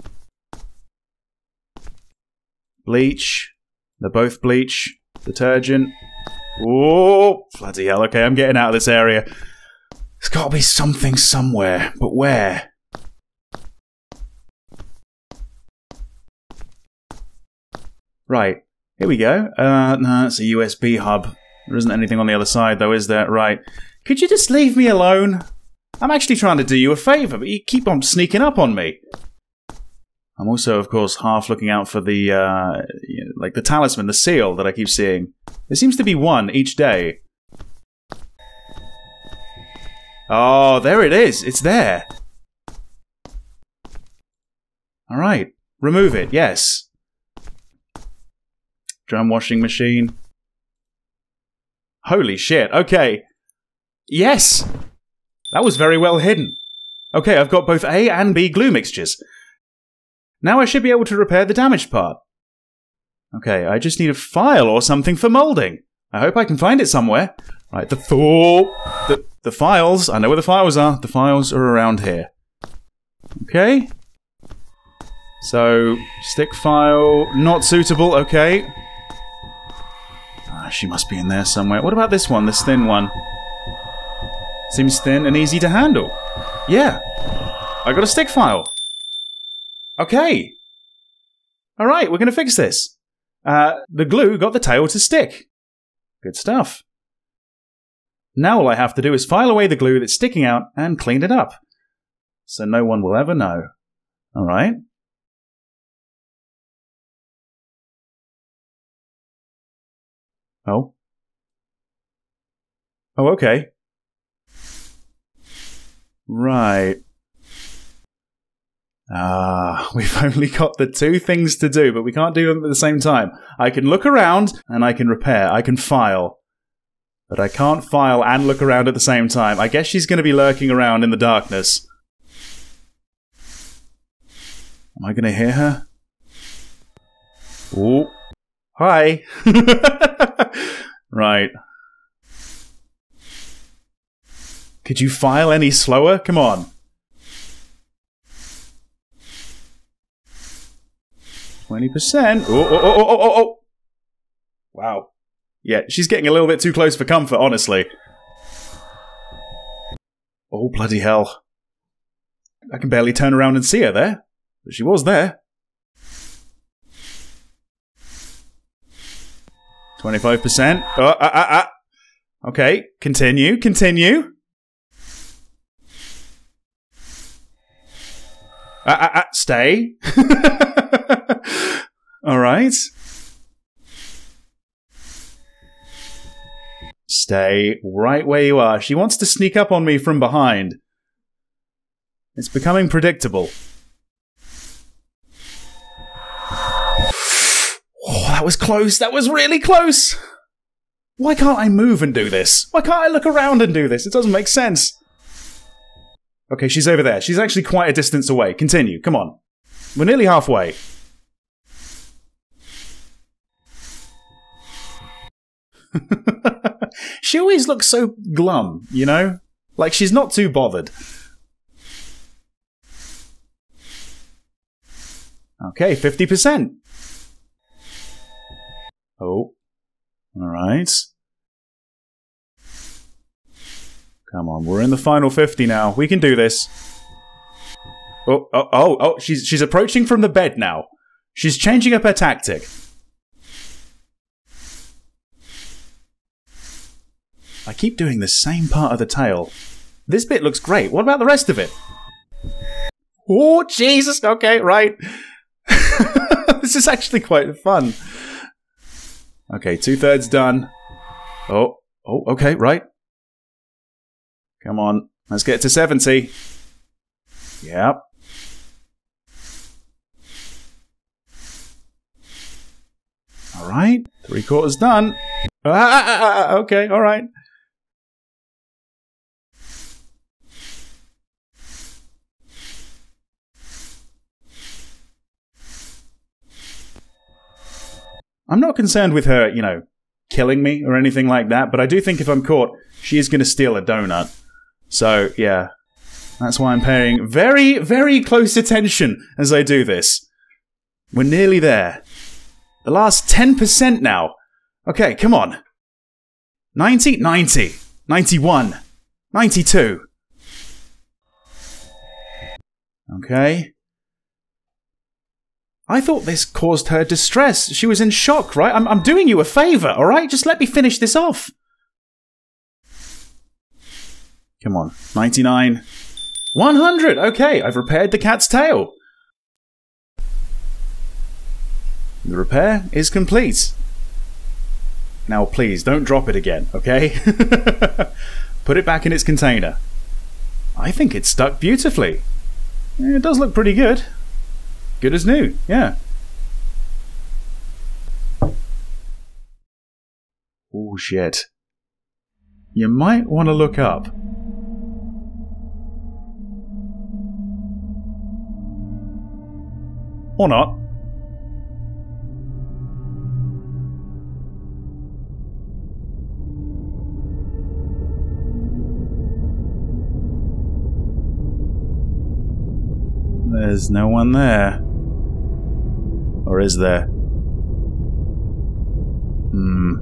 Bleach. They're both bleach. Detergent. Oh, bloody hell. Okay, I'm getting out of this area. There's got to be something somewhere, but where? Right. Here we go. Uh, no, it's a U S B hub. There isn't anything on the other side, though, is there? Right. Could you just leave me alone? I'm actually trying to do you a favour, but you keep on sneaking up on me. I'm also, of course, half looking out for the, uh, you know, like, the talisman, the seal that I keep seeing. There seems to be one each day. Oh, there it is. It's there. All right. Remove it. Yes. Drum washing machine. Holy shit. Okay. Yes. That was very well hidden. Okay, I've got both A and B glue mixtures. Now I should be able to repair the damaged part. Okay, I just need a file or something for molding. I hope I can find it somewhere. Right, the Thor... The, the files. I know where the files are. The files are around here. Okay. So, stick file, not suitable. Okay. Ah, she must be in there somewhere. What about this one? This thin one. Seems thin and easy to handle. Yeah. I got a stick file. Okay. All right, we're going to fix this. Uh, the glue got the tail to stick. Good stuff. Now all I have to do is file away the glue that's sticking out and clean it up. So no one will ever know. All right. Oh. Oh, okay. Right. Ah, we've only got the two things to do, but we can't do them at the same time. I can look around and I can repair. I can file. But I can't file and look around at the same time. I guess she's going to be lurking around in the darkness. Am I going to hear her? Ooh. Hi. Right. Could you file any slower? Come on. twenty percent. Oh, oh, oh, oh, oh, oh. Wow. Yeah, she's getting a little bit too close for comfort, honestly. Oh, bloody hell. I can barely turn around and see her there. But she was there. twenty-five percent. Oh, ah, ah, ah. Okay, continue, continue. Ah, ah, ah, stay. All right. Stay right where you are. She wants to sneak up on me from behind. It's becoming predictable. Oh, that was close. That was really close. Why can't I move and do this? Why can't I look around and do this? It doesn't make sense. Okay, she's over there. She's actually quite a distance away. Continue. Come on. We're nearly halfway. She always looks so glum, you know? Like, she's not too bothered. Okay, fifty percent. Oh. Alright. Come on, we're in the final fifty now. We can do this. Oh, oh, oh, oh, she's, she's approaching from the bed now. She's changing up her tactic. I keep doing the same part of the tail. This bit looks great. What about the rest of it? Oh, Jesus. Okay, right. This is actually quite fun. Okay, two-thirds done. Oh, oh, okay, right. Come on. Let's get to seventy. Yep. All right. Three quarters done. Ah, okay, all right. I'm not concerned with her, you know, killing me or anything like that, but I do think if I'm caught, she is going to steal a donut. So, yeah, That's why I'm paying very, very close attention as I do this. We're nearly there. The last ten percent now. Okay, come on. ninety, ninety, ninety-one, ninety-two. Okay. I thought this caused her distress. She was in shock, right? I'm, I'm doing you a favor, all right? Just let me finish this off. Come on. ninety-nine. one hundred! Okay, I've repaired the cat's tail. The repair is complete. Now, please, don't drop it again, okay? Put it back in its container. I think it's stuck beautifully. It does look pretty good. Good as new, yeah. Oh, shit. You might want to look up. Or not. There's no one there. Or is there? Hmm.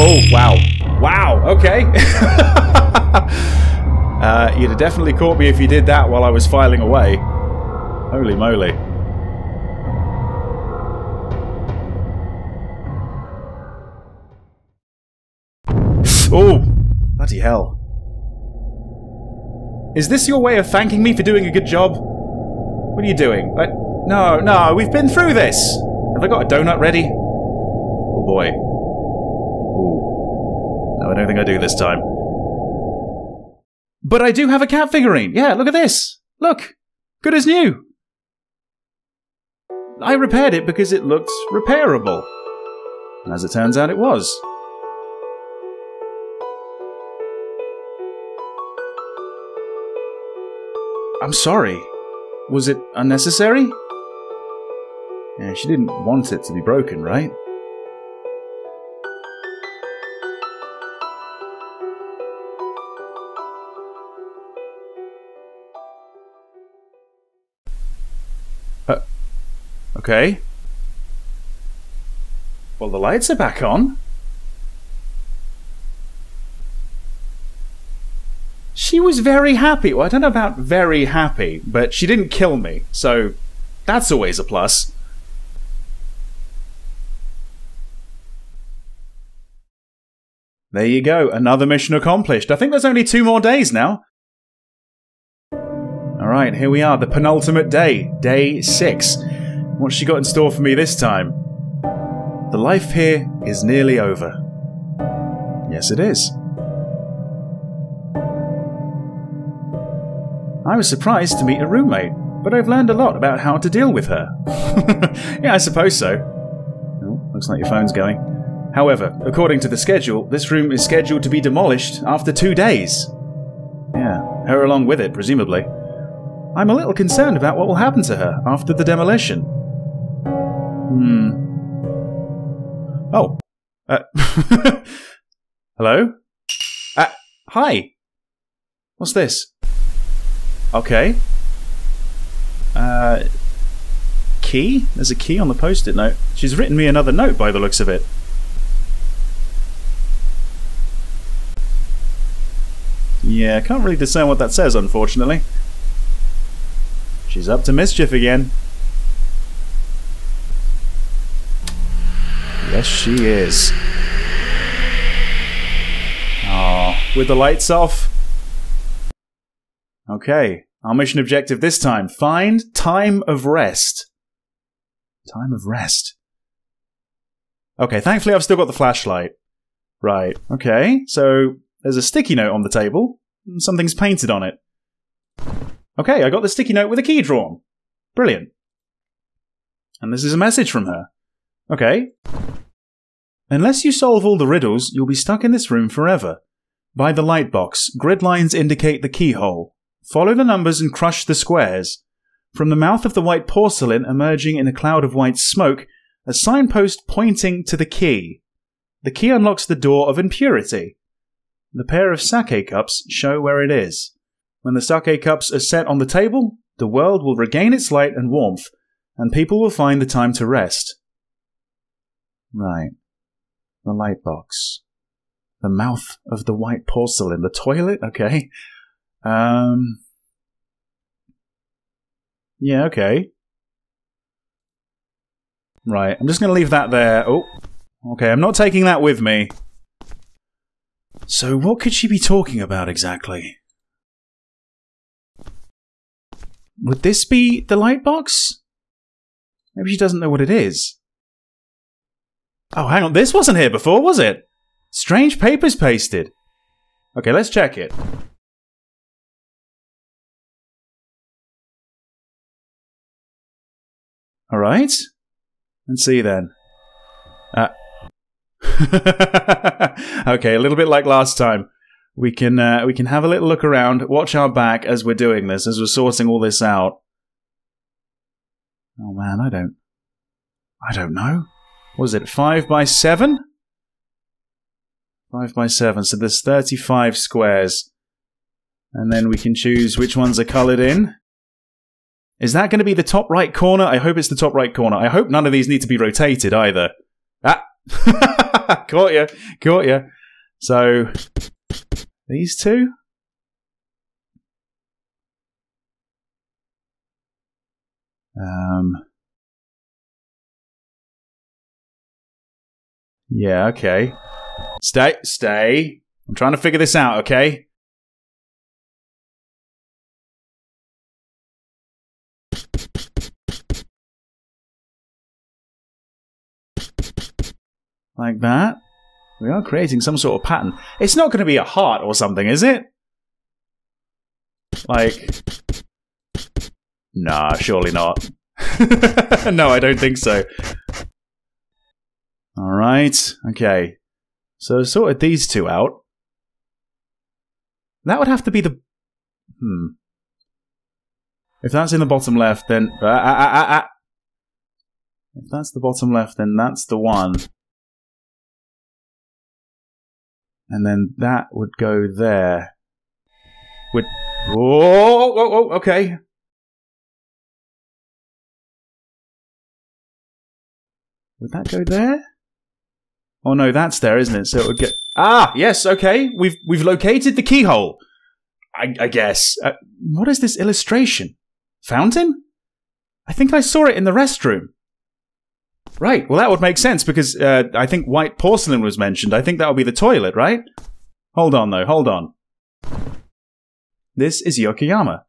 Oh, wow. Wow, okay. uh, you'd have definitely caught me if you did that while I was filing away. Holy moly. Oh, bloody hell. Is this your way of thanking me for doing a good job? What are you doing? Like, no, no, we've been through this! Have I got a donut ready? Oh boy. Ooh. No, I don't think I do this time. But I do have a cat figurine! Yeah, look at this! Look! Good as new! I repaired it because it looked repairable. And as it turns out, it was. I'm sorry. Was it unnecessary? Yeah, she didn't want it to be broken, right? Uh, okay. Well, the lights are back on. She was very happy. Well, I don't know about very happy, but she didn't kill me, so that's always a plus. There you go, another mission accomplished. I think there's only two more days now. Alright, here we are, the penultimate day, day six. What's she got in store for me this time? The life here is nearly over. Yes, it is. I was surprised to meet a roommate, but I've learned a lot about how to deal with her. Yeah, I suppose so. Oh, looks like your phone's going. However, according to the schedule, this room is scheduled to be demolished after two days. Yeah, her along with it, presumably. I'm a little concerned about what will happen to her after the demolition. Hmm. Oh. Uh, hello? Uh, hi. What's this? Okay. Uh, key? There's a key on the post-it note. She's written me another note by the looks of it. Yeah, I can't really discern what that says, unfortunately. She's up to mischief again. Yes, she is. Aw, with the lights off. Okay, our mission objective this time. Find time of rest. Time of rest. Okay, thankfully I've still got the flashlight. Right, okay, so there's a sticky note on the table, and something's painted on it. Okay, I got the sticky note with a key drawn. Brilliant. And this is a message from her. Okay. Unless you solve all the riddles, you'll be stuck in this room forever. By the light box, grid lines indicate the keyhole. Follow the numbers and crush the squares. From the mouth of the white porcelain emerging in a cloud of white smoke, a signpost pointing to the key. The key unlocks the door of impurity. The pair of sake cups show where it is. When the sake cups are set on the table, the world will regain its light and warmth, and people will find the time to rest. Right. The light box. The mouth of the white porcelain. The toilet? Okay. Um... Yeah, okay. Right, I'm just going to leave that there. Oh, okay, I'm not taking that with me. So what could she be talking about exactly? Would this be the light box? Maybe she doesn't know what it is. Oh, hang on, this wasn't here before, was it? Strange papers pasted. Okay, let's check it. All right. Let's see then. Uh. Okay, a little bit like last time. We can uh, we can have a little look around, watch our back as we're doing this, as we're sorting all this out. Oh man, I don't I don't know. Was it five by seven? Five by seven. So there's thirty-five squares, and then we can choose which ones are coloured in. Is that going to be the top right corner? I hope it's the top right corner. I hope none of these need to be rotated either. Ah! Caught ya. Caught ya. So, these two? Um. Yeah, okay. Stay. Stay. I'm trying to figure this out, okay? Like that. We are creating some sort of pattern. It's not going to be a heart or something, is it? Like... Nah, surely not. No, I don't think so. Alright, okay. So, sorted these two out. That would have to be the... Hmm. If that's in the bottom left, then... Ah, ah, ah, ah. If that's the bottom left, then that's the one. And then that would go there. Would oh, oh, oh, okay. Would that go there? Oh no, that's there, isn't it? So it would get ah, yes, okay. We've we've located the keyhole. I, I guess. Uh, what is this illustration? Fountain? I think I saw it in the restroom. Right, well that would make sense, because uh, I think white porcelain was mentioned. I think that would be the toilet, right? Hold on, though, hold on. This is Yokoyama.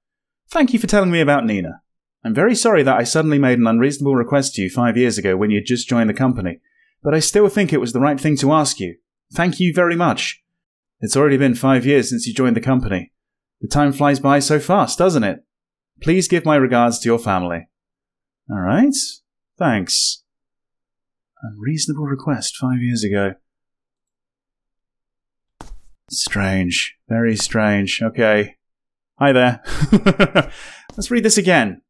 Thank you for telling me about Nina. I'm very sorry that I suddenly made an unreasonable request to you five years ago when you'd just joined the company, but I still think it was the right thing to ask you. Thank you very much. It's already been five years since you joined the company. The time flies by so fast, doesn't it? Please give my regards to your family. All right, thanks. Unreasonable request five years ago. Strange. Very strange. Okay. Hi there. Let's read this again.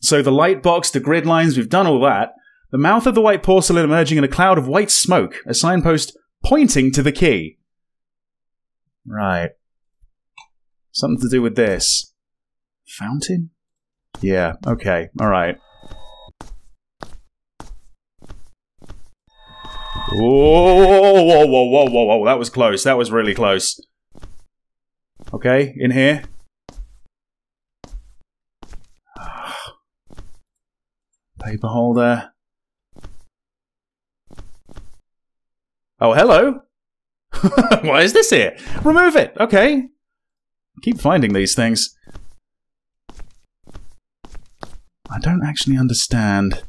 So the light box, the grid lines, we've done all that. The mouth of the white porcelain emerging in a cloud of white smoke, a signpost pointing to the key. Right. Something to do with this. Fountain? Yeah, okay. Alright. Whoa, whoa, whoa, whoa, whoa, whoa, that was close. That was really close. Okay, in here. Paper holder. Oh, hello. What is this here? Remove it. Okay. Keep finding these things. I don't actually understand.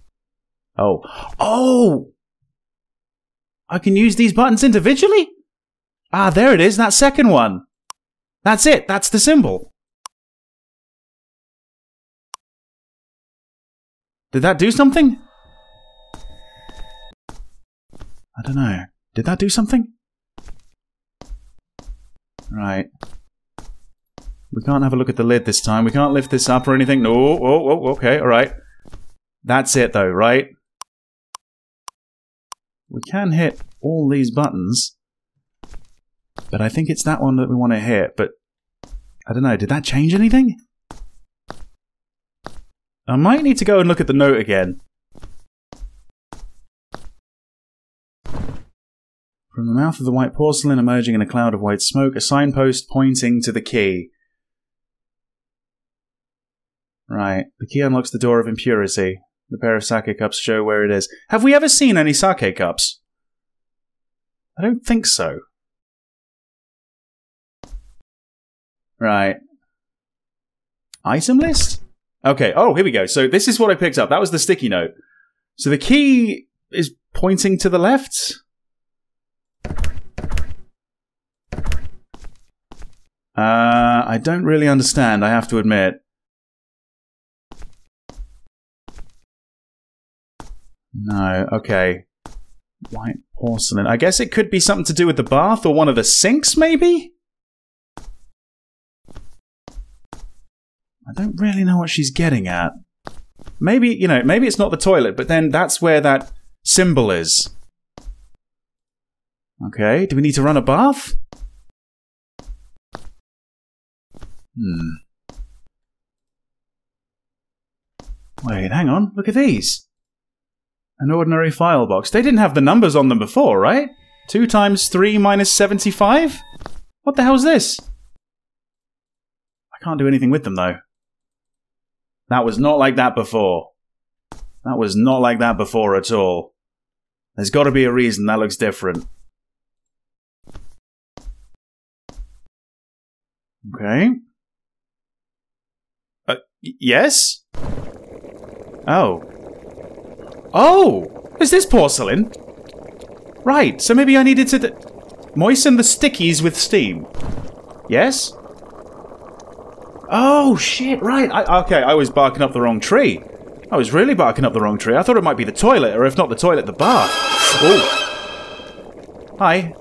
Oh. Oh! I can use these buttons individually? Ah, there it is, that second one. That's it, that's the symbol. Did that do something? I don't know. Did that do something? Right. We can't have a look at the lid this time. We can't lift this up or anything. No, oh, oh, okay, alright. That's it though, right? We can hit all these buttons, but I think it's that one that we want to hit, but I don't know, did that change anything? I might need to go and look at the note again. From the mouth of the white porcelain emerging in a cloud of white smoke, a signpost pointing to the key. Right, the key unlocks the door of impurity. The pair of sake cups show where it is. Have we ever seen any sake cups? I don't think so. Right. Item list? Okay, oh, here we go. So this is what I picked up. That was the sticky note. So the key is pointing to the left? Uh, I don't really understand, I have to admit. No, okay. White porcelain. I guess it could be something to do with the bath or one of the sinks, maybe? I don't really know what she's getting at. Maybe, you know, maybe it's not the toilet, but then that's where that symbol is. Okay, do we need to run a bath? Hmm. Wait, hang on. Look at these. An ordinary file box. They didn't have the numbers on them before, right? two times three minus seventy-five? What the hell's this? I can't do anything with them, though. That was not like that before. That was not like that before at all. There's got to be a reason that looks different. Okay. Uh, yes? Oh. Oh! Is this porcelain? Right, so maybe I needed to... Th moisten the stickies with steam. Yes? Oh, shit, right. I, okay, I was barking up the wrong tree. I was really barking up the wrong tree. I thought it might be the toilet, or if not the toilet, the bath. Oh. Hi.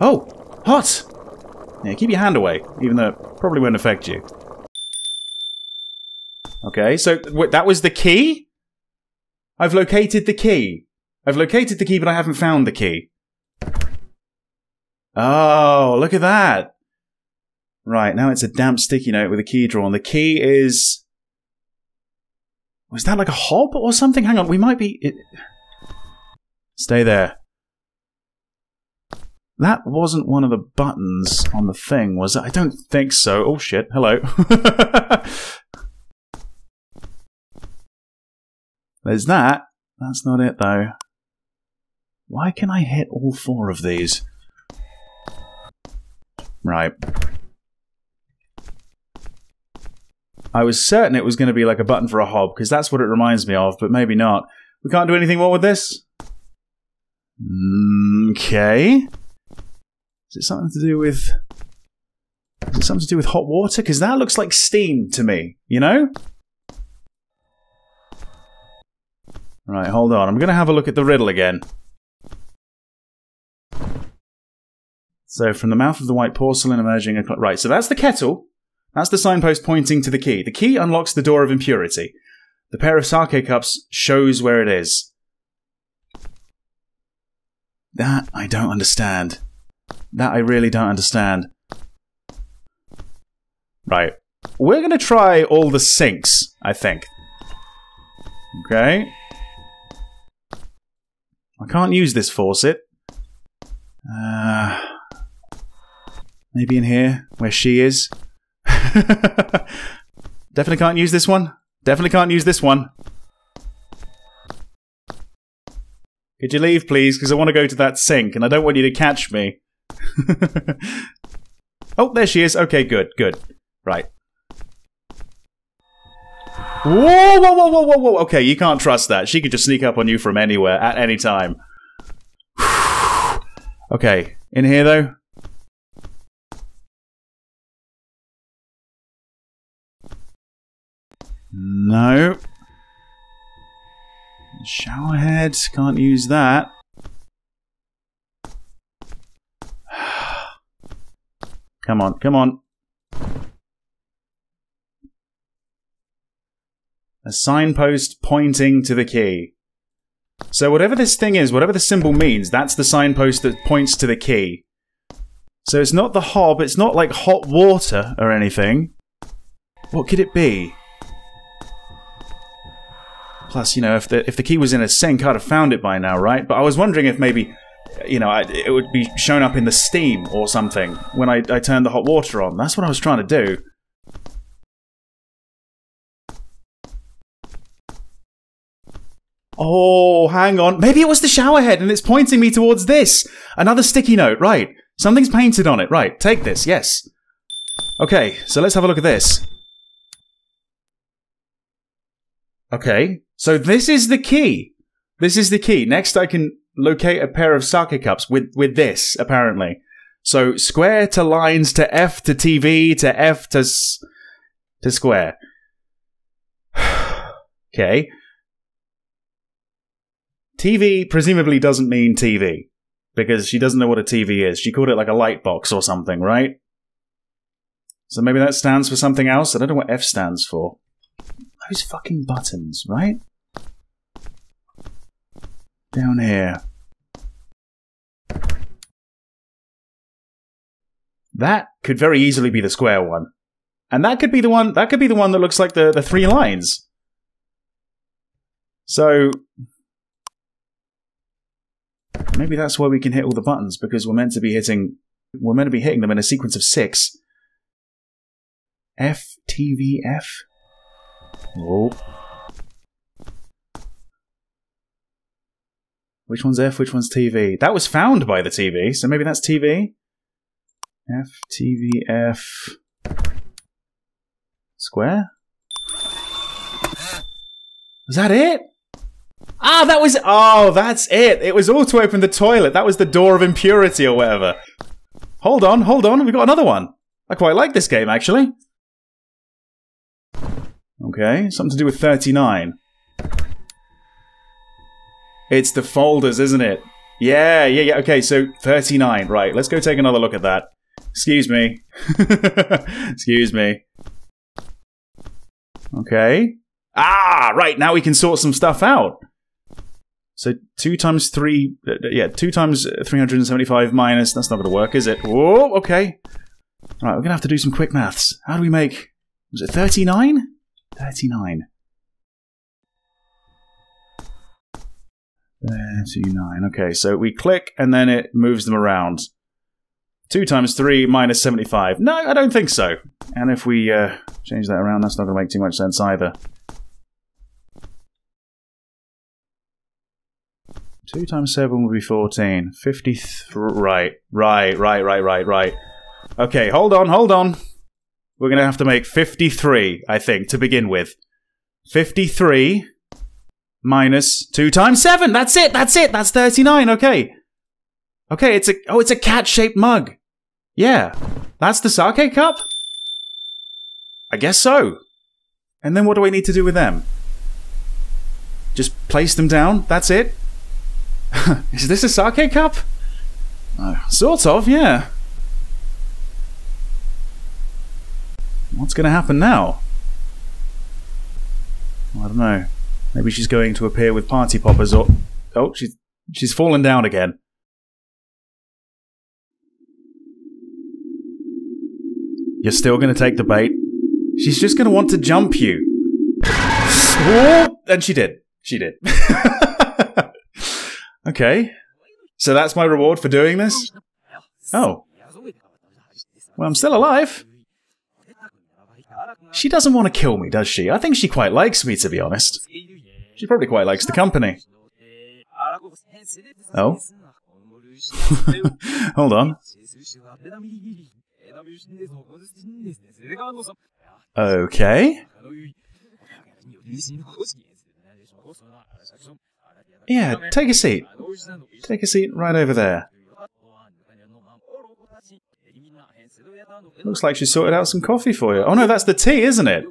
Oh, hot. Yeah, keep your hand away, even though it probably won't affect you. Okay, so wait, that was the key? I've located the key. I've located the key, but I haven't found the key. Oh, look at that. Right, now it's a damp sticky note with a key drawn. The key is... Was that like a hob or something? Hang on, we might be... It... Stay there. That wasn't one of the buttons on the thing, was it? I don't think so. Oh, shit. Hello. There's that. That's not it, though. Why can I hit all four of these? Right. I was certain it was going to be like a button for a hob, because that's what it reminds me of, but maybe not. We can't do anything more with this? Okay. Is it something to do with... Is it something to do with hot water? Because that looks like steam to me, you know? Right, hold on. I'm going to have a look at the riddle again. So, from the mouth of the white porcelain emerging... A right, so that's the kettle. That's the signpost pointing to the key. The key unlocks the door of impurity. The pair of sake cups shows where it is. That I don't understand. That I really don't understand. Right. We're going to try all the sinks, I think. Okay. I can't use this faucet. Uh, maybe in here, where she is. Definitely can't use this one. Definitely can't use this one. Could you leave, please? Because I want to go to that sink, and I don't want you to catch me. Oh, there she is. Okay, good, good. Right. Whoa, whoa, whoa, whoa, whoa, whoa. Okay, you can't trust that. She could just sneak up on you from anywhere, at any time. Okay, in here, though. No. Shower head, can't use that. Come on, come on. A signpost pointing to the key. So whatever this thing is, whatever the symbol means, that's the signpost that points to the key. So it's not the hob, it's not like hot water or anything. What could it be? Plus, you know, if the, if the key was in a sink, I'd have found it by now, right? But I was wondering if maybe, you know, I, it would be shown up in the steam or something when I, I turned the hot water on. That's what I was trying to do. Oh, hang on. Maybe it was the shower head and it's pointing me towards this. Another sticky note, right. Something's painted on it. Right, take this, yes. Okay, so let's have a look at this. Okay, so this is the key. This is the key. Next, I can locate a pair of sake cups with, with this, apparently. So, square to lines to F to T V to F to, s to square. Okay. T V presumably doesn't mean T V. Because she doesn't know what a T V is. She called it like a light box or something, right? So maybe that stands for something else? I don't know what F stands for. Those fucking buttons, right? Down here. That could very easily be the square one. And that could be the one that could be the one that looks like the, the three lines. So maybe that's why we can hit all the buttons, because we're meant to be hitting we're meant to be hitting them in a sequence of six. F T V F. Oh. Which one's F, which one's T V? That was found by the T V, so maybe that's T V? F, T V, F... Square? Was that it? Ah, that was- Oh, that's it! It was all to open the toilet, that was the door of impurity or whatever. Hold on, hold on, we got another one! I quite like this game, actually. Okay, something to do with thirty-nine. It's the folders, isn't it? Yeah, yeah, yeah, okay, so thirty-nine, right, let's go take another look at that. Excuse me. Excuse me. Okay. Ah, right, now we can sort some stuff out. So two times three, uh, yeah, two times three hundred seventy-five minus, that's not going to work, is it? Whoa, okay. All right, we're going to have to do some quick maths. How do we make, was it thirty-nine? Thirty-nine. Thirty-nine. Okay, so we click and then it moves them around. Two times three minus seventy-five. No, I don't think so. And if we uh, change that around, that's not going to make too much sense either. Two times seven will be fourteen. Fifty-three. Right, right, right, right, right, right. Okay, hold on, hold on. We're going to have to make fifty-three, I think, to begin with. fifty-three minus two times seven. That's it. That's it. That's thirty-nine. Okay. Okay, it's a... Oh, it's a cat-shaped mug. Yeah. That's the sake cup? I guess so. And then what do I need to do with them? Just place them down? That's it? Is this a sake cup? Oh, sort of, yeah. What's going to happen now? Well, I don't know. Maybe she's going to appear with party poppers or... Oh, she's, she's fallen down again. You're still going to take the bait. She's just going to want to jump you. Whoa! And she did. She did. Okay. So that's my reward for doing this? Oh. Well, I'm still alive. She doesn't want to kill me, does she? I think she quite likes me, to be honest. She probably quite likes the company. Oh. Hold on. Okay. Yeah, take a seat. Take a seat right over there. Looks like she sorted out some coffee for you. Oh no, that's the tea, isn't it?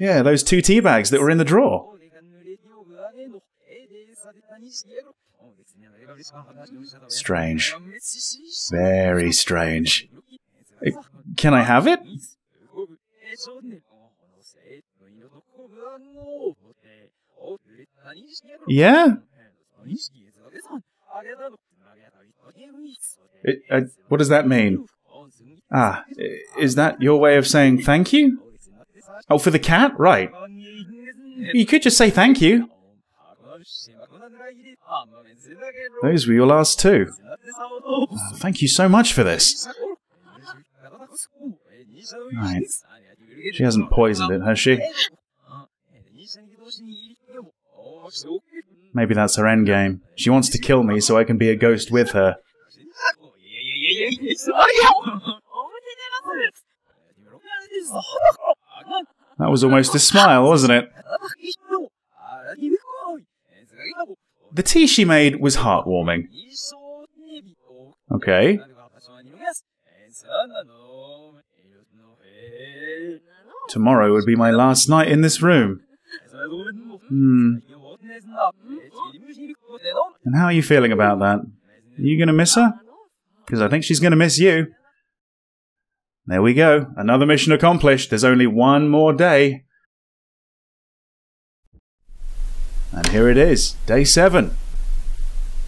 Yeah, those two tea bags that were in the drawer. Strange. Very strange. Can I have it? Yeah? It, uh, what does that mean? Ah, is that your way of saying thank you? Oh, for the cat? Right. You could just say thank you. Those were your last two. Oh, thank you so much for this. Right. She hasn't poisoned it, has she? Maybe that's her endgame. She wants to kill me so I can be a ghost with her. That was almost a smile, wasn't it? The tea she made was heartwarming. Okay. Tomorrow would be my last night in this room. Hmm. And how are you feeling about that? Are you going to miss her? Because I think she's going to miss you. There we go. Another mission accomplished. There's only one more day. And here it is. Day seven.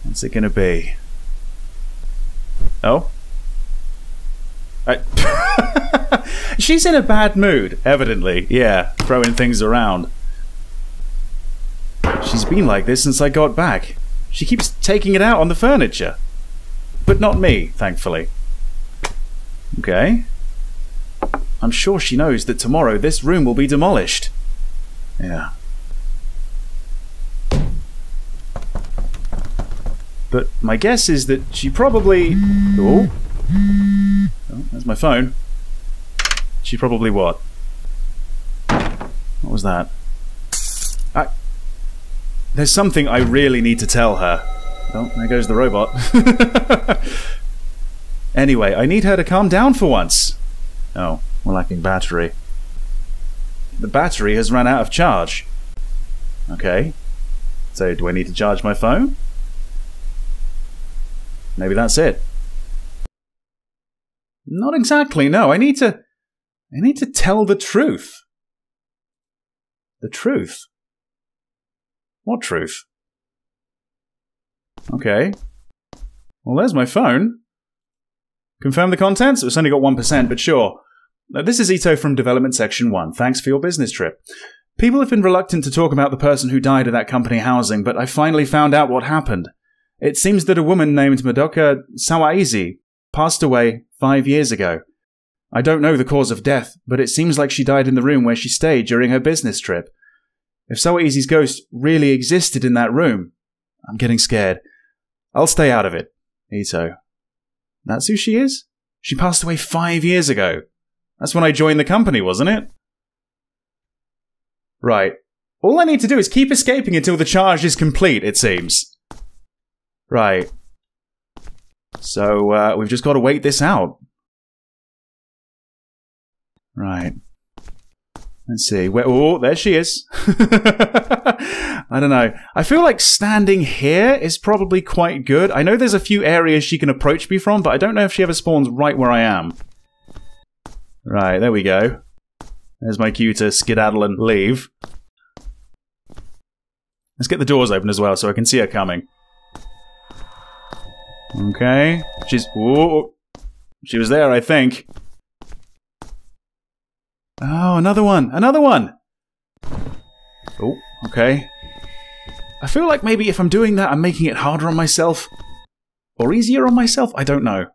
What's it going to be? Oh? I She's in a bad mood, evidently. Yeah, throwing things around. She's been like this since I got back. She keeps taking it out on the furniture. But not me, thankfully. Okay. I'm sure she knows that tomorrow this room will be demolished. Yeah. But my guess is that she probably... Oh. Oh, that's my phone. She probably what? What was that? I... There's something I really need to tell her. Oh, there goes the robot. Anyway, I need her to calm down for once. Oh, we're lacking battery. The battery has run out of charge. Okay. So, do I need to charge my phone? Maybe that's it. Not exactly, no. I need to... I need to tell the truth. The truth? What truth? Okay. Well, there's my phone. Confirm the contents? It's only got one percent, but sure. Now, this is Ito from Development Section one. Thanks for your business trip. People have been reluctant to talk about the person who died at that company housing, but I finally found out what happened. It seems that a woman named Madoka Sawaizi passed away five years ago. I don't know the cause of death, but it seems like she died in the room where she stayed during her business trip. If Sawaizi's ghost really existed in that room, I'm getting scared. I'll stay out of it. Ito. That's who she is? She passed away five years ago. That's when I joined the company, wasn't it? Right. All I need to do is keep escaping until the charge is complete, it seems. Right. So, uh, we've just got to wait this out. Right. Let's see. Where, oh, there she is. I don't know. I feel like standing here is probably quite good. I know there's a few areas she can approach me from, but I don't know if she ever spawns right where I am. Right, there we go. There's my cue to skedaddle and leave. Let's get the doors open as well so I can see her coming. Okay. She's... Oh, she was there, I think. Oh, another one! Another one! Oh, okay. I feel like maybe if I'm doing that, I'm making it harder on myself. Or easier on myself? I don't know.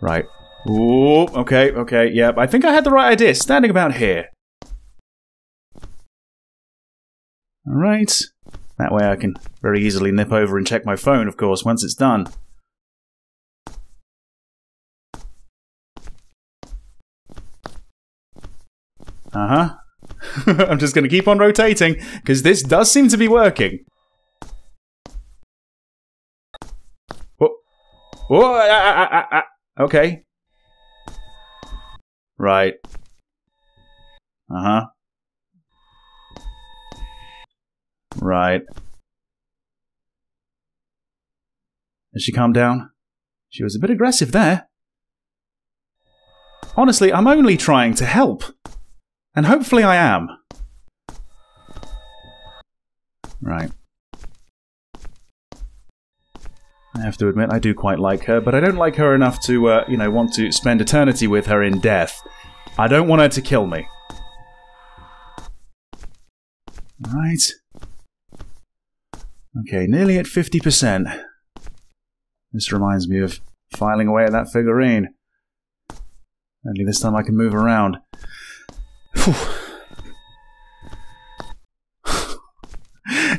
Right. Ooh, okay, okay, yep. I think I had the right idea. Standing about here. Alright. That way I can very easily nip over and check my phone, of course, once it's done. Uh-huh. I'm just going to keep on rotating, because this does seem to be working. Whoa. Whoa, ah, ah, ah, ah. Okay. Right. Uh-huh. Right. Has she calmed down? She was a bit aggressive there. Honestly, I'm only trying to help. And hopefully I am. Right. I have to admit, I do quite like her, but I don't like her enough to, uh, you know, want to spend eternity with her in death. I don't want her to kill me. Right. Okay, nearly at fifty percent. This reminds me of filing away at that figurine. Only this time I can move around. Whew.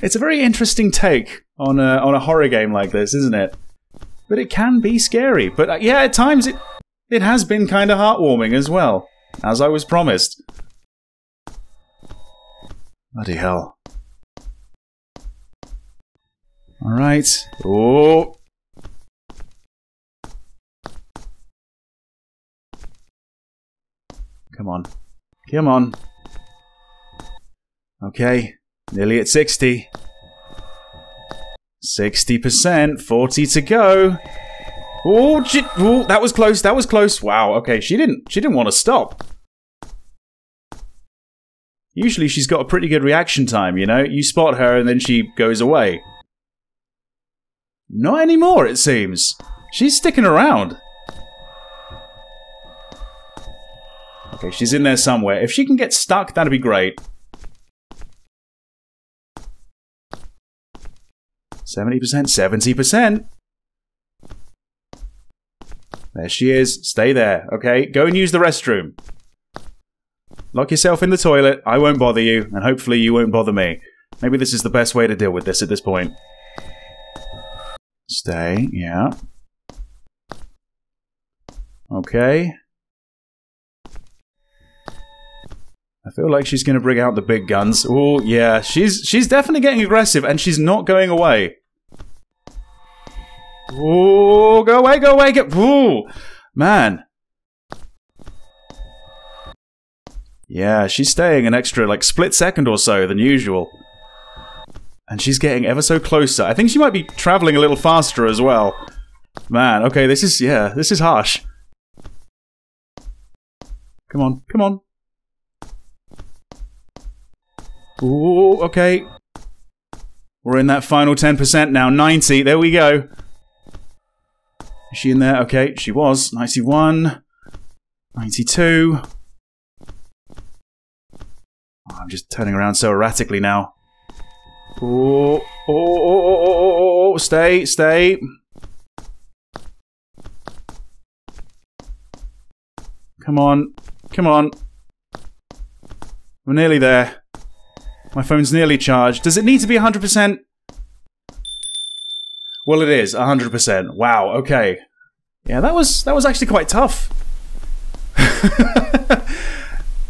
It's a very interesting take on a, on a horror game like this, isn't it? But it can be scary. But uh, yeah, at times it, it has been kind of heartwarming as well, as I was promised. Bloody hell. Alright. Oh! Come on. Come on. Okay. Nearly at sixty. sixty percent. forty to go. Oh, shit. Oh, that was close. That was close. Wow. Okay, she didn't she didn't want to stop. Usually she's got a pretty good reaction time, you know? You spot her and then she goes away. Not anymore, it seems. She's sticking around. Okay, she's in there somewhere. If she can get stuck, that'd be great. seventy percent, seventy percent. There she is. Stay there, okay? Go and use the restroom. Lock yourself in the toilet. I won't bother you, and hopefully you won't bother me. Maybe this is the best way to deal with this at this point. Stay, yeah. Okay. I feel like she's going to bring out the big guns. Oh, yeah, she's she's definitely getting aggressive, and she's not going away. Oh, go away, go away, go... Oh, man. Yeah, she's staying an extra, like, split second or so than usual. And she's getting ever so closer. I think she might be traveling a little faster as well. Man, okay, this is, yeah, this is harsh. Come on, come on. Ooh, okay. We're in that final ten percent now. ninety, there we go. Is she in there? Okay, she was. ninety-one. ninety-two. Oh, I'm just turning around so erratically now. Oh, oh, oh, oh, oh, oh, oh, stay, stay. Come on, come on. We're nearly there. My phone's nearly charged. Does it need to be one hundred percent? Well, it is, one hundred percent. Wow, okay. Yeah, that was, that was actually quite tough.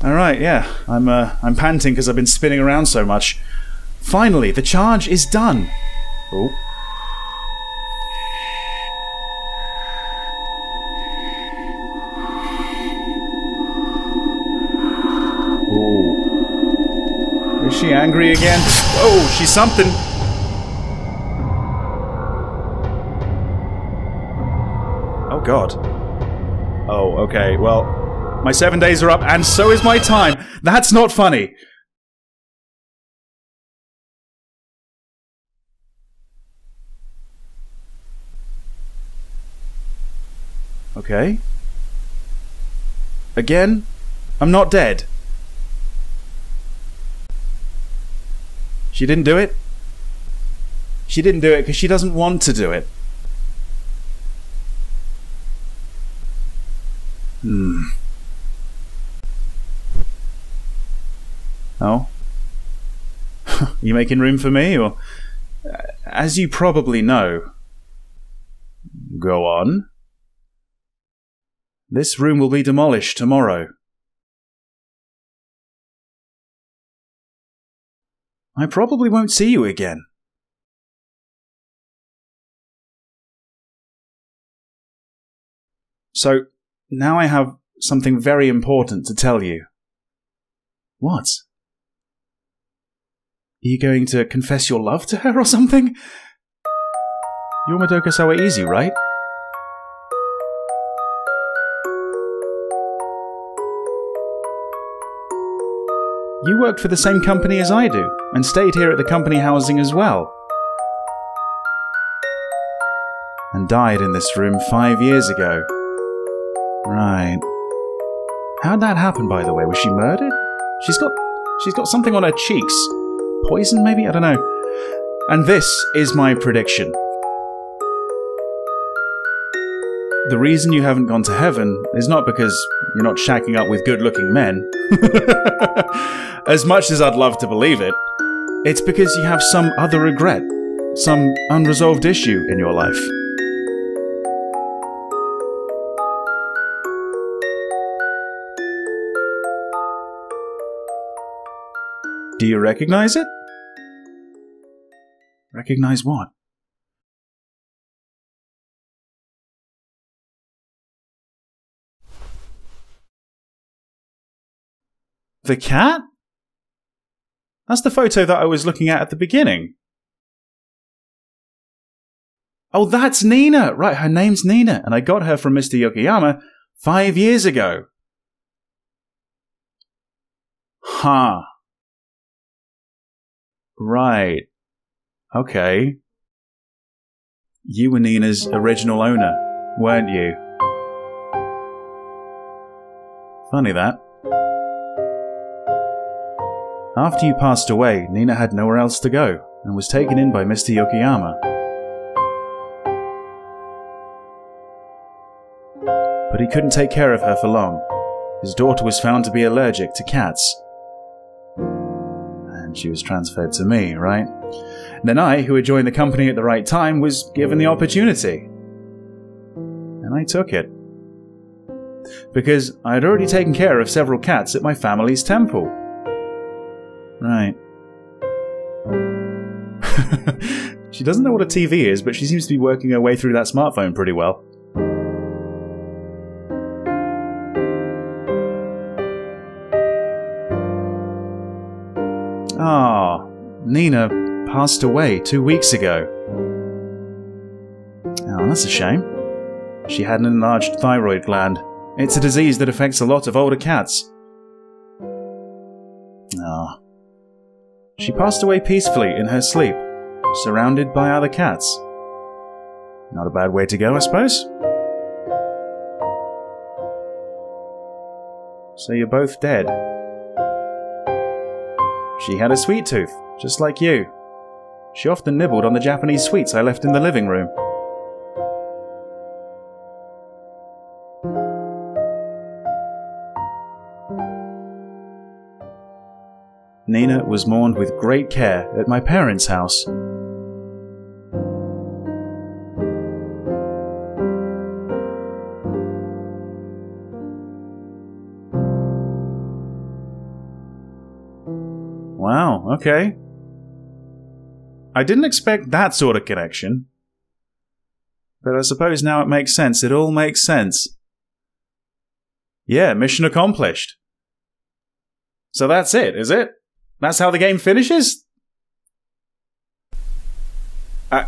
All right, yeah, I'm uh, I'm panting because I've been spinning around so much. Finally, the charge is done. Oh. Oh. Is she angry again? Oh, she's something. Oh God. Oh, okay. Well. My seven days are up, and so is my time. That's not funny. Okay. Again, I'm not dead. She didn't do it. She didn't do it because she doesn't want to do it. Hmm. Oh? You making room for me, or...? As you probably know... Go on. This room will be demolished tomorrow. I probably won't see you again. So, now I have something very important to tell you. What? Are you going to confess your love to her or something? You're Madoka Sawaizi, right? You worked for the same company as I do, and stayed here at the company housing as well. And died in this room five years ago. Right. How'd that happen, by the way? Was she murdered? She's got... she's got something on her cheeks. Poison, maybe? I don't know. And this is my prediction. The reason you haven't gone to heaven is not because you're not shacking up with good-looking men. As much as I'd love to believe it, it's because you have some other regret, some unresolved issue in your life. Do you recognize it? Recognize what? The cat? That's the photo that I was looking at at the beginning. Oh, that's Nina! Right, her name's Nina, and I got her from Mister Yokoyama five years ago. Huh. Right. Okay. You were Nina's original owner, weren't you? Funny that. After you passed away, Nina had nowhere else to go, and was taken in by Mister Yokoyama. But he couldn't take care of her for long. His daughter was found to be allergic to cats. And she was transferred to me, right? And then I, who had joined the company at the right time, was given the opportunity. And I took it. Because I had already taken care of several cats at my family's temple. Right. She doesn't know what a T V is, but she seems to be working her way through that smartphone pretty well. Ah, Nina passed away two weeks ago. Oh, that's a shame. She had an enlarged thyroid gland. It's a disease that affects a lot of older cats. Ah. She passed away peacefully in her sleep, surrounded by other cats. Not a bad way to go, I suppose. So you're both dead. She had a sweet tooth, just like you. She often nibbled on the Japanese sweets I left in the living room. Nina was mourned with great care at my parents' house. Wow, okay. I didn't expect that sort of connection. But I suppose now it makes sense. It all makes sense. Yeah, mission accomplished. So that's it, is it? That's how the game finishes? Uh,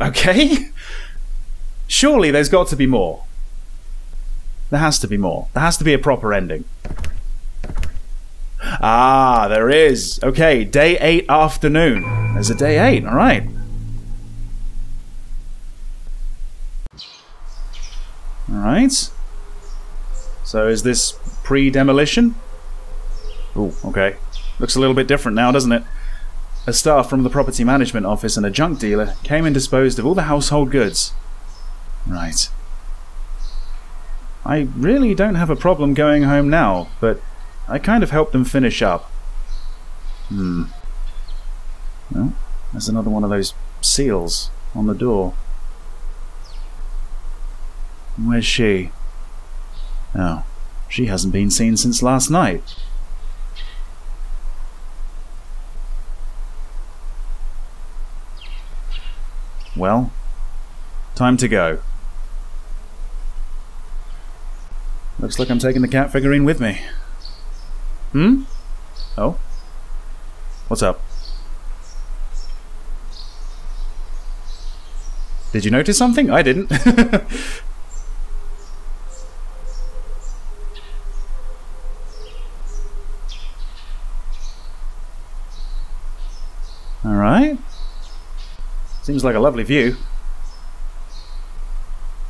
okay. Surely there's got to be more. There has to be more. There has to be a proper ending. Ah, there is. Okay, day eight afternoon. There's a day eight, all right. All right. So is this pre-demolition? Ooh, okay. Looks a little bit different now, doesn't it? A staff from the property management office and a junk dealer came and disposed of all the household goods. Right. I really don't have a problem going home now, but I kind of helped them finish up. Hmm. Well, there's another one of those seals on the door. Where's she? Oh, she hasn't been seen since last night. Well, time to go. Looks like I'm taking the cat figurine with me. Hmm? Oh? What's up? Did you notice something? I didn't. Alright. Seems like a lovely view.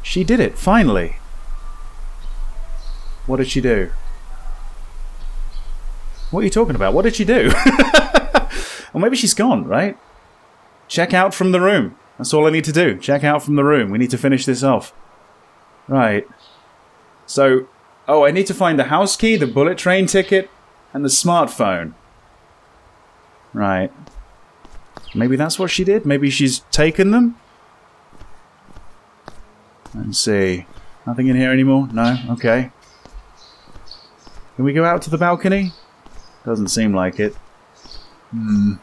She did it, finally. What did she do? What are you talking about? What did she do? Or maybe she's gone, right? Check out from the room. That's all I need to do. Check out from the room. We need to finish this off. Right. So, oh, I need to find the house key, the bullet train ticket, and the smartphone. Right. Maybe that's what she did? Maybe she's taken them? Let's see. Nothing in here anymore? No? Okay. Can we go out to the balcony? Doesn't seem like it. Hmm.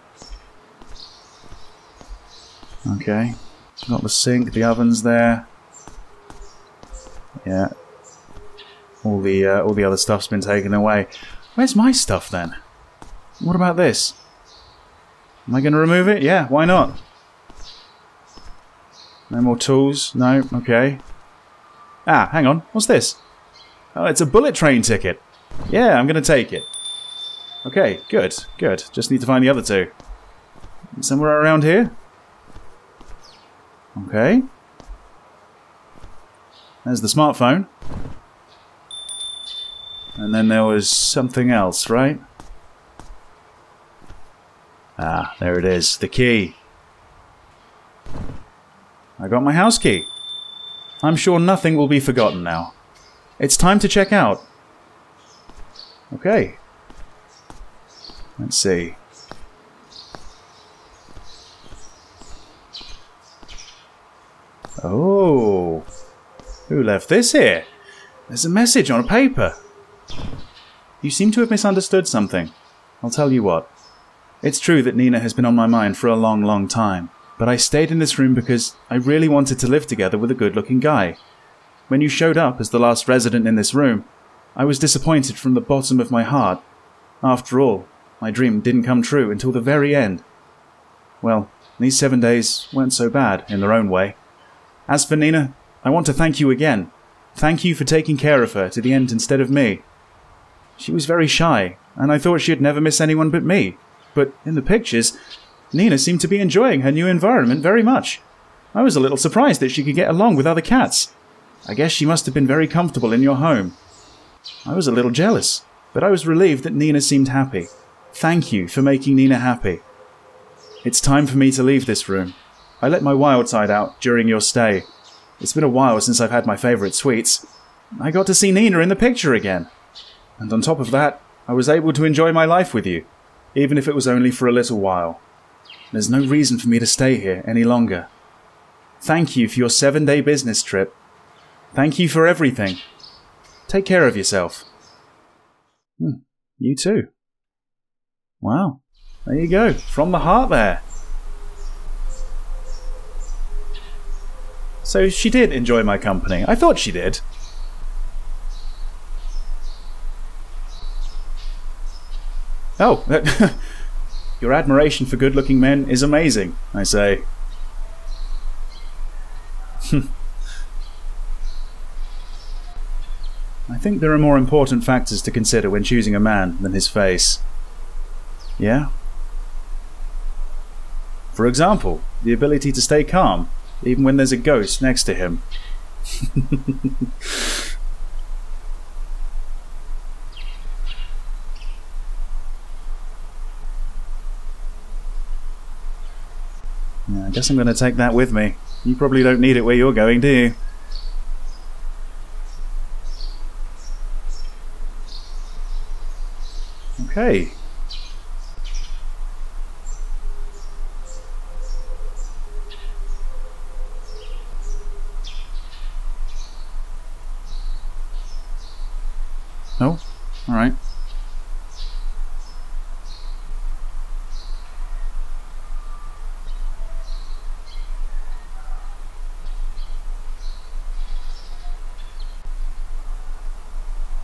Okay. Got the sink, the oven's there. Yeah. All the uh, all the other stuff's been taken away. Where's my stuff then? What about this? Am I going to remove it? Yeah, why not? No more tools? No? Okay. Ah, hang on. What's this? Oh, it's a bullet train ticket. Yeah, I'm going to take it. Okay, good, good. Just need to find the other two. Somewhere around here? Okay. There's the smartphone. And then there was something else, right? Ah, there it is. The key. I got my house key. I'm sure nothing will be forgotten now. It's time to check out. Okay. Let's see. Oh. Who left this here? There's a message on a paper. You seem to have misunderstood something. I'll tell you what. It's true that Nina has been on my mind for a long, long time, but I stayed in this room because I really wanted to live together with a good-looking guy. When you showed up as the last resident in this room, I was disappointed from the bottom of my heart. After all, my dream didn't come true until the very end. Well, these seven days weren't so bad in their own way. As for Nina, I want to thank you again. Thank you for taking care of her to the end instead of me. She was very shy, and I thought she'd never miss anyone but me. But in the pictures, Nina seemed to be enjoying her new environment very much. I was a little surprised that she could get along with other cats. I guess she must have been very comfortable in your home. I was a little jealous, but I was relieved that Nina seemed happy. Thank you for making Nina happy. It's time for me to leave this room. I let my wild side out during your stay. It's been a while since I've had my favorite sweets. I got to see Nina in the picture again. And on top of that, I was able to enjoy my life with you. Even if it was only for a little while. There's no reason for me to stay here any longer. Thank you for your seven-day business trip. Thank you for everything. Take care of yourself. Hmm, you too. Wow. There you go. From the heart there. So she did enjoy my company. I thought she did. Oh, your admiration for good-looking men is amazing, I say. I think there are more important factors to consider when choosing a man than his face. Yeah? For example, the ability to stay calm, even when there's a ghost next to him. Yeah, I guess I'm going to take that with me. You probably don't need it where you're going, do you? Okay. Oh, all right.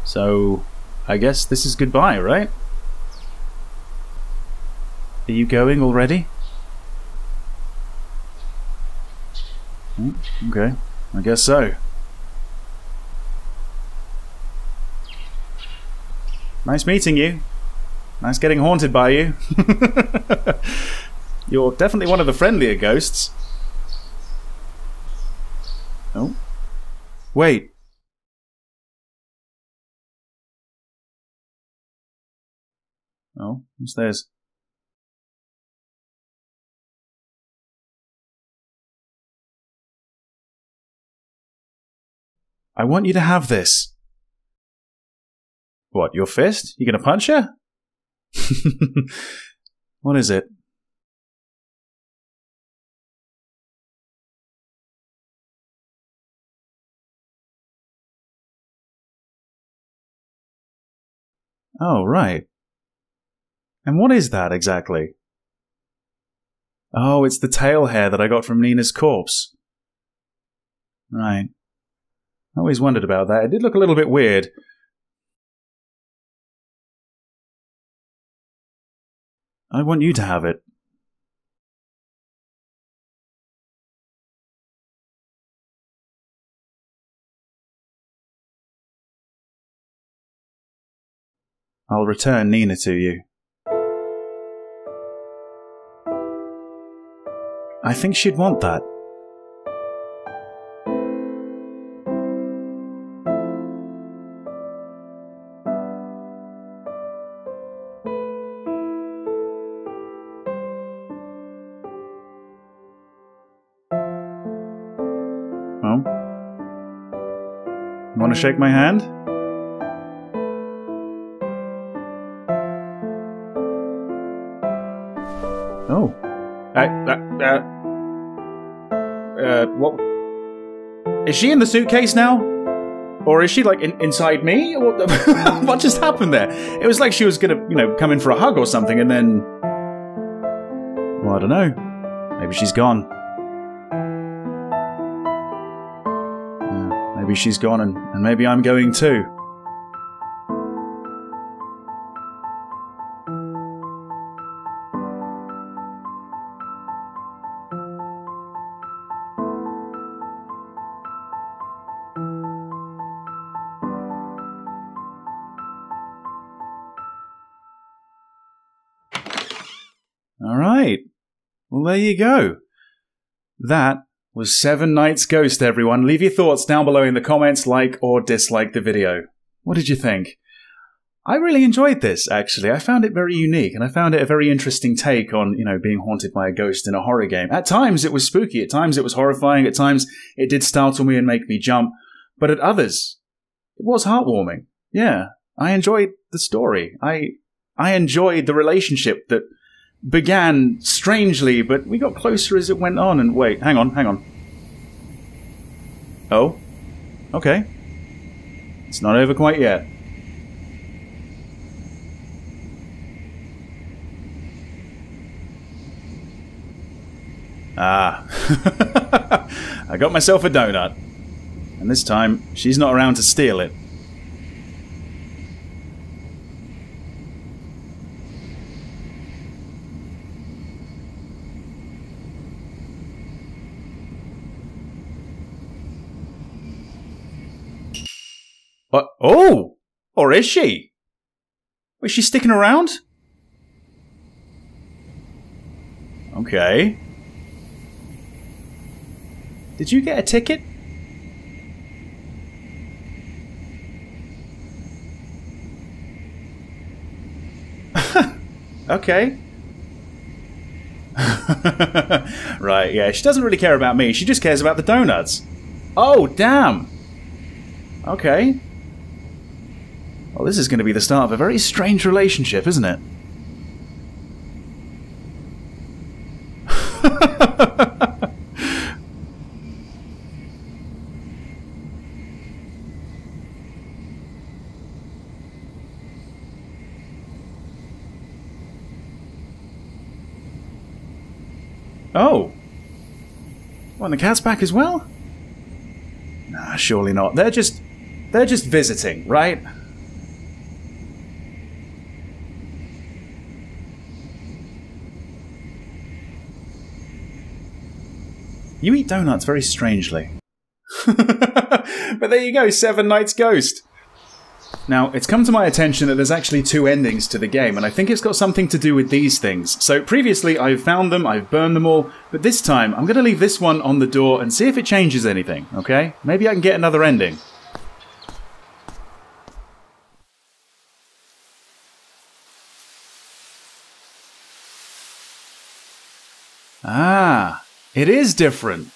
So, I guess this is goodbye, right? Are you going already? Okay, I guess so. Nice meeting you. Nice getting haunted by you. You're definitely one of the friendlier ghosts. Oh. Wait. Oh, what's this? I want you to have this. What, your fist? You gonna punch her? What is it? Oh, right. And what is that, exactly? Oh, it's the tail hair that I got from Nina's corpse. Right. I always wondered about that. It did look a little bit weird. I want you to have it. I'll return Nina to you. I think she'd want that. Well, you want to shake my hand? Oh. I, uh, uh, uh, what? Is she in the suitcase now? Or is she, like, in inside me? What, what just happened there? It was like she was gonna, you know, come in for a hug or something, and then... Well, I don't know. Maybe she's gone. Uh, maybe she's gone, and, and maybe I'm going too. There you go. That was Seven Nights Ghost, everyone. Leave your thoughts down below in the comments, like or dislike the video. What did you think? I really enjoyed this, actually. I found it very unique, and I found it a very interesting take on, you know, being haunted by a ghost in a horror game. At times, it was spooky. At times, it was horrifying. At times, it did startle me and make me jump. But at others, it was heartwarming. Yeah, I enjoyed the story. I, I enjoyed the relationship that... began strangely, but we got closer as it went on, and wait, hang on, hang on. Oh? Okay. It's not over quite yet. Ah. I got myself a donut. And this time, she's not around to steal it. But, oh! Or is she? Is she sticking around? Okay. Did you get a ticket? Okay. Right, yeah, she doesn't really care about me. She just cares about the donuts. Oh, damn! Okay. Well, this is going to be the start of a very strange relationship, isn't it? Oh! Well, and the cat's back as well? Nah, surely not. They're just... they're just visiting, right? You eat donuts very strangely. But there you go, Seven Nights Ghost. Now, it's come to my attention that there's actually two endings to the game, and I think it's got something to do with these things. So previously I've found them, I've burned them all, but this time I'm going to leave this one on the door and see if it changes anything, okay? Maybe I can get another ending. Ah, it is different.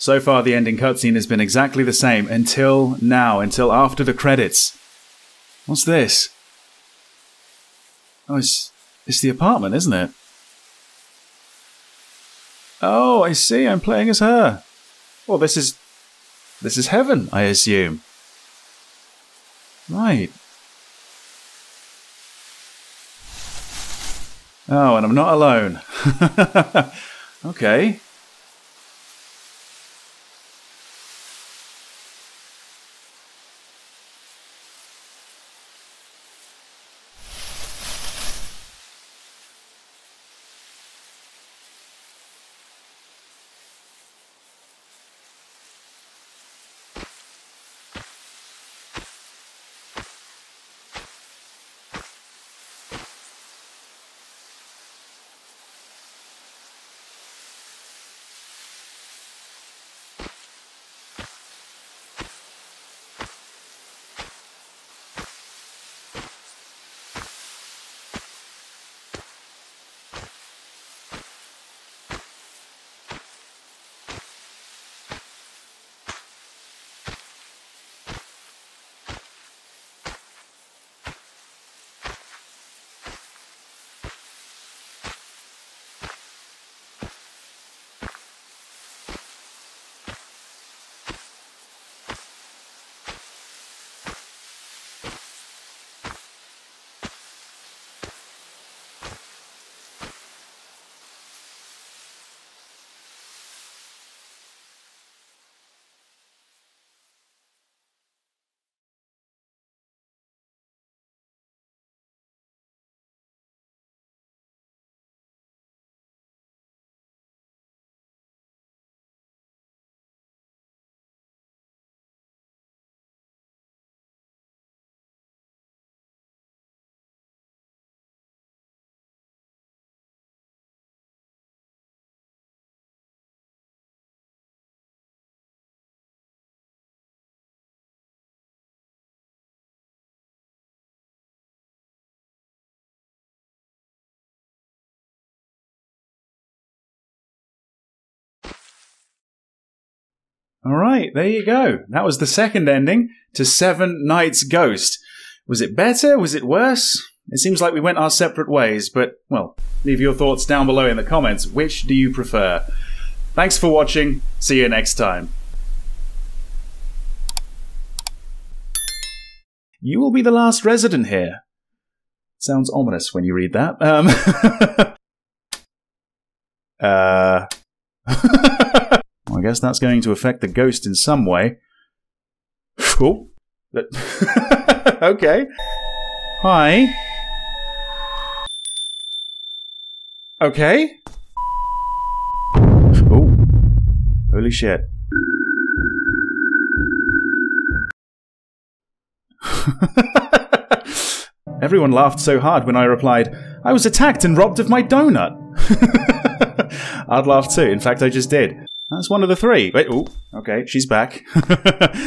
So far, the ending cutscene has been exactly the same until now, until after the credits. What's this? Oh, it's, it's the apartment, isn't it? Oh, I see. I'm playing as her. Well, this is... This is heaven, I assume. Right. Oh, and I'm not alone. Okay. Alright, there you go. That was the second ending to Seven Nights Ghost. Was it better? Was it worse? It seems like we went our separate ways, but, well, leave your thoughts down below in the comments. Which do you prefer? Thanks for watching. See you next time. You will be the last resident here. Sounds ominous when you read that. Um... uh... I guess that's going to affect the ghost in some way. Cool. Okay. Hi. Okay. Oh. Holy shit. Everyone laughed so hard when I replied, "I was attacked and robbed of my donut." I'd laugh too. In fact, I just did. That's one of the three. Wait, oh, okay, she's back.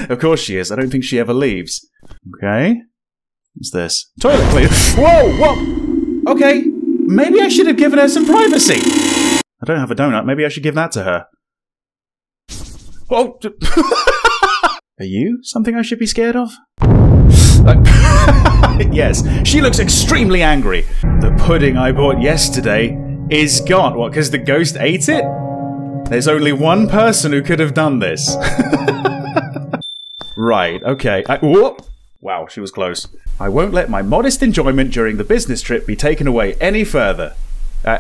Of course she is. I don't think she ever leaves. Okay. What's this? Toilet cleaner. Whoa, whoa! Okay, maybe I should have given her some privacy. I don't have a donut. Maybe I should give that to her. Oh! Are you something I should be scared of? Yes, she looks extremely angry. The pudding I bought yesterday is gone. What, because the ghost ate it? There's only one person who could have done this. Right, okay. I, whoop. Wow, she was close. I won't let my modest enjoyment during the business trip be taken away any further. Uh.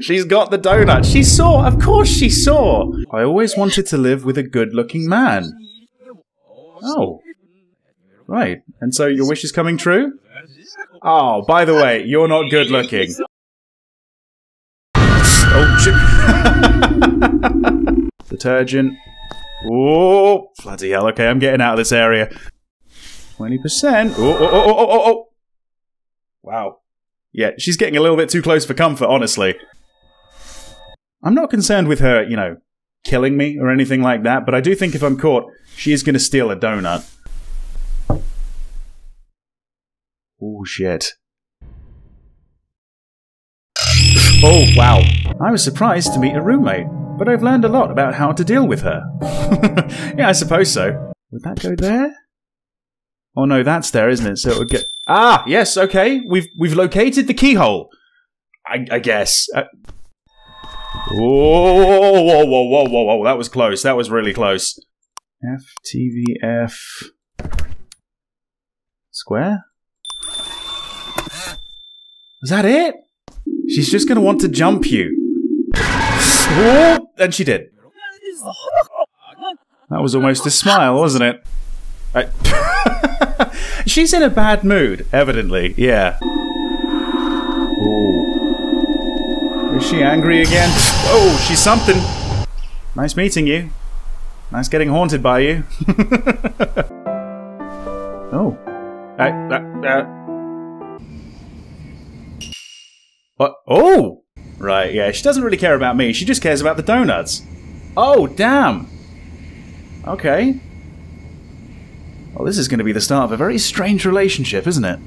She's got the donut. She saw. Of course she saw. I always wanted to live with a good-looking man. Oh. Right. And so your wish is coming true? Oh, by the way, you're not good-looking. Oh, detergent. Oh, bloody hell. Okay, I'm getting out of this area. twenty percent. Oh, oh, oh, oh, oh, oh. Wow. Yeah, she's getting a little bit too close for comfort, honestly. I'm not concerned with her, you know, killing me or anything like that, but I do think if I'm caught, she is going to steal a donut. Oh, shit. Oh, wow. I was surprised to meet a roommate, but I've learned a lot about how to deal with her. Yeah, I suppose so. Would that go there? Oh no, that's there, isn't it? So it would get... Ah, yes, okay. We've we've located the keyhole. I, I guess. Uh... Whoa, whoa, whoa, whoa, whoa, whoa. That was close. That was really close. F T V F... Square? Is that it? She's just going to want to jump you. Whoa! And she did. That was almost a smile, wasn't it? I She's in a bad mood, evidently. Yeah. Ooh. Is she angry again? Oh, she's something. Nice meeting you. Nice getting haunted by you. Oh. I, I, uh. What? Oh! Right, yeah. She doesn't really care about me. She just cares about the donuts. Oh, damn. Okay. Well, this is going to be the start of a very strange relationship, isn't it?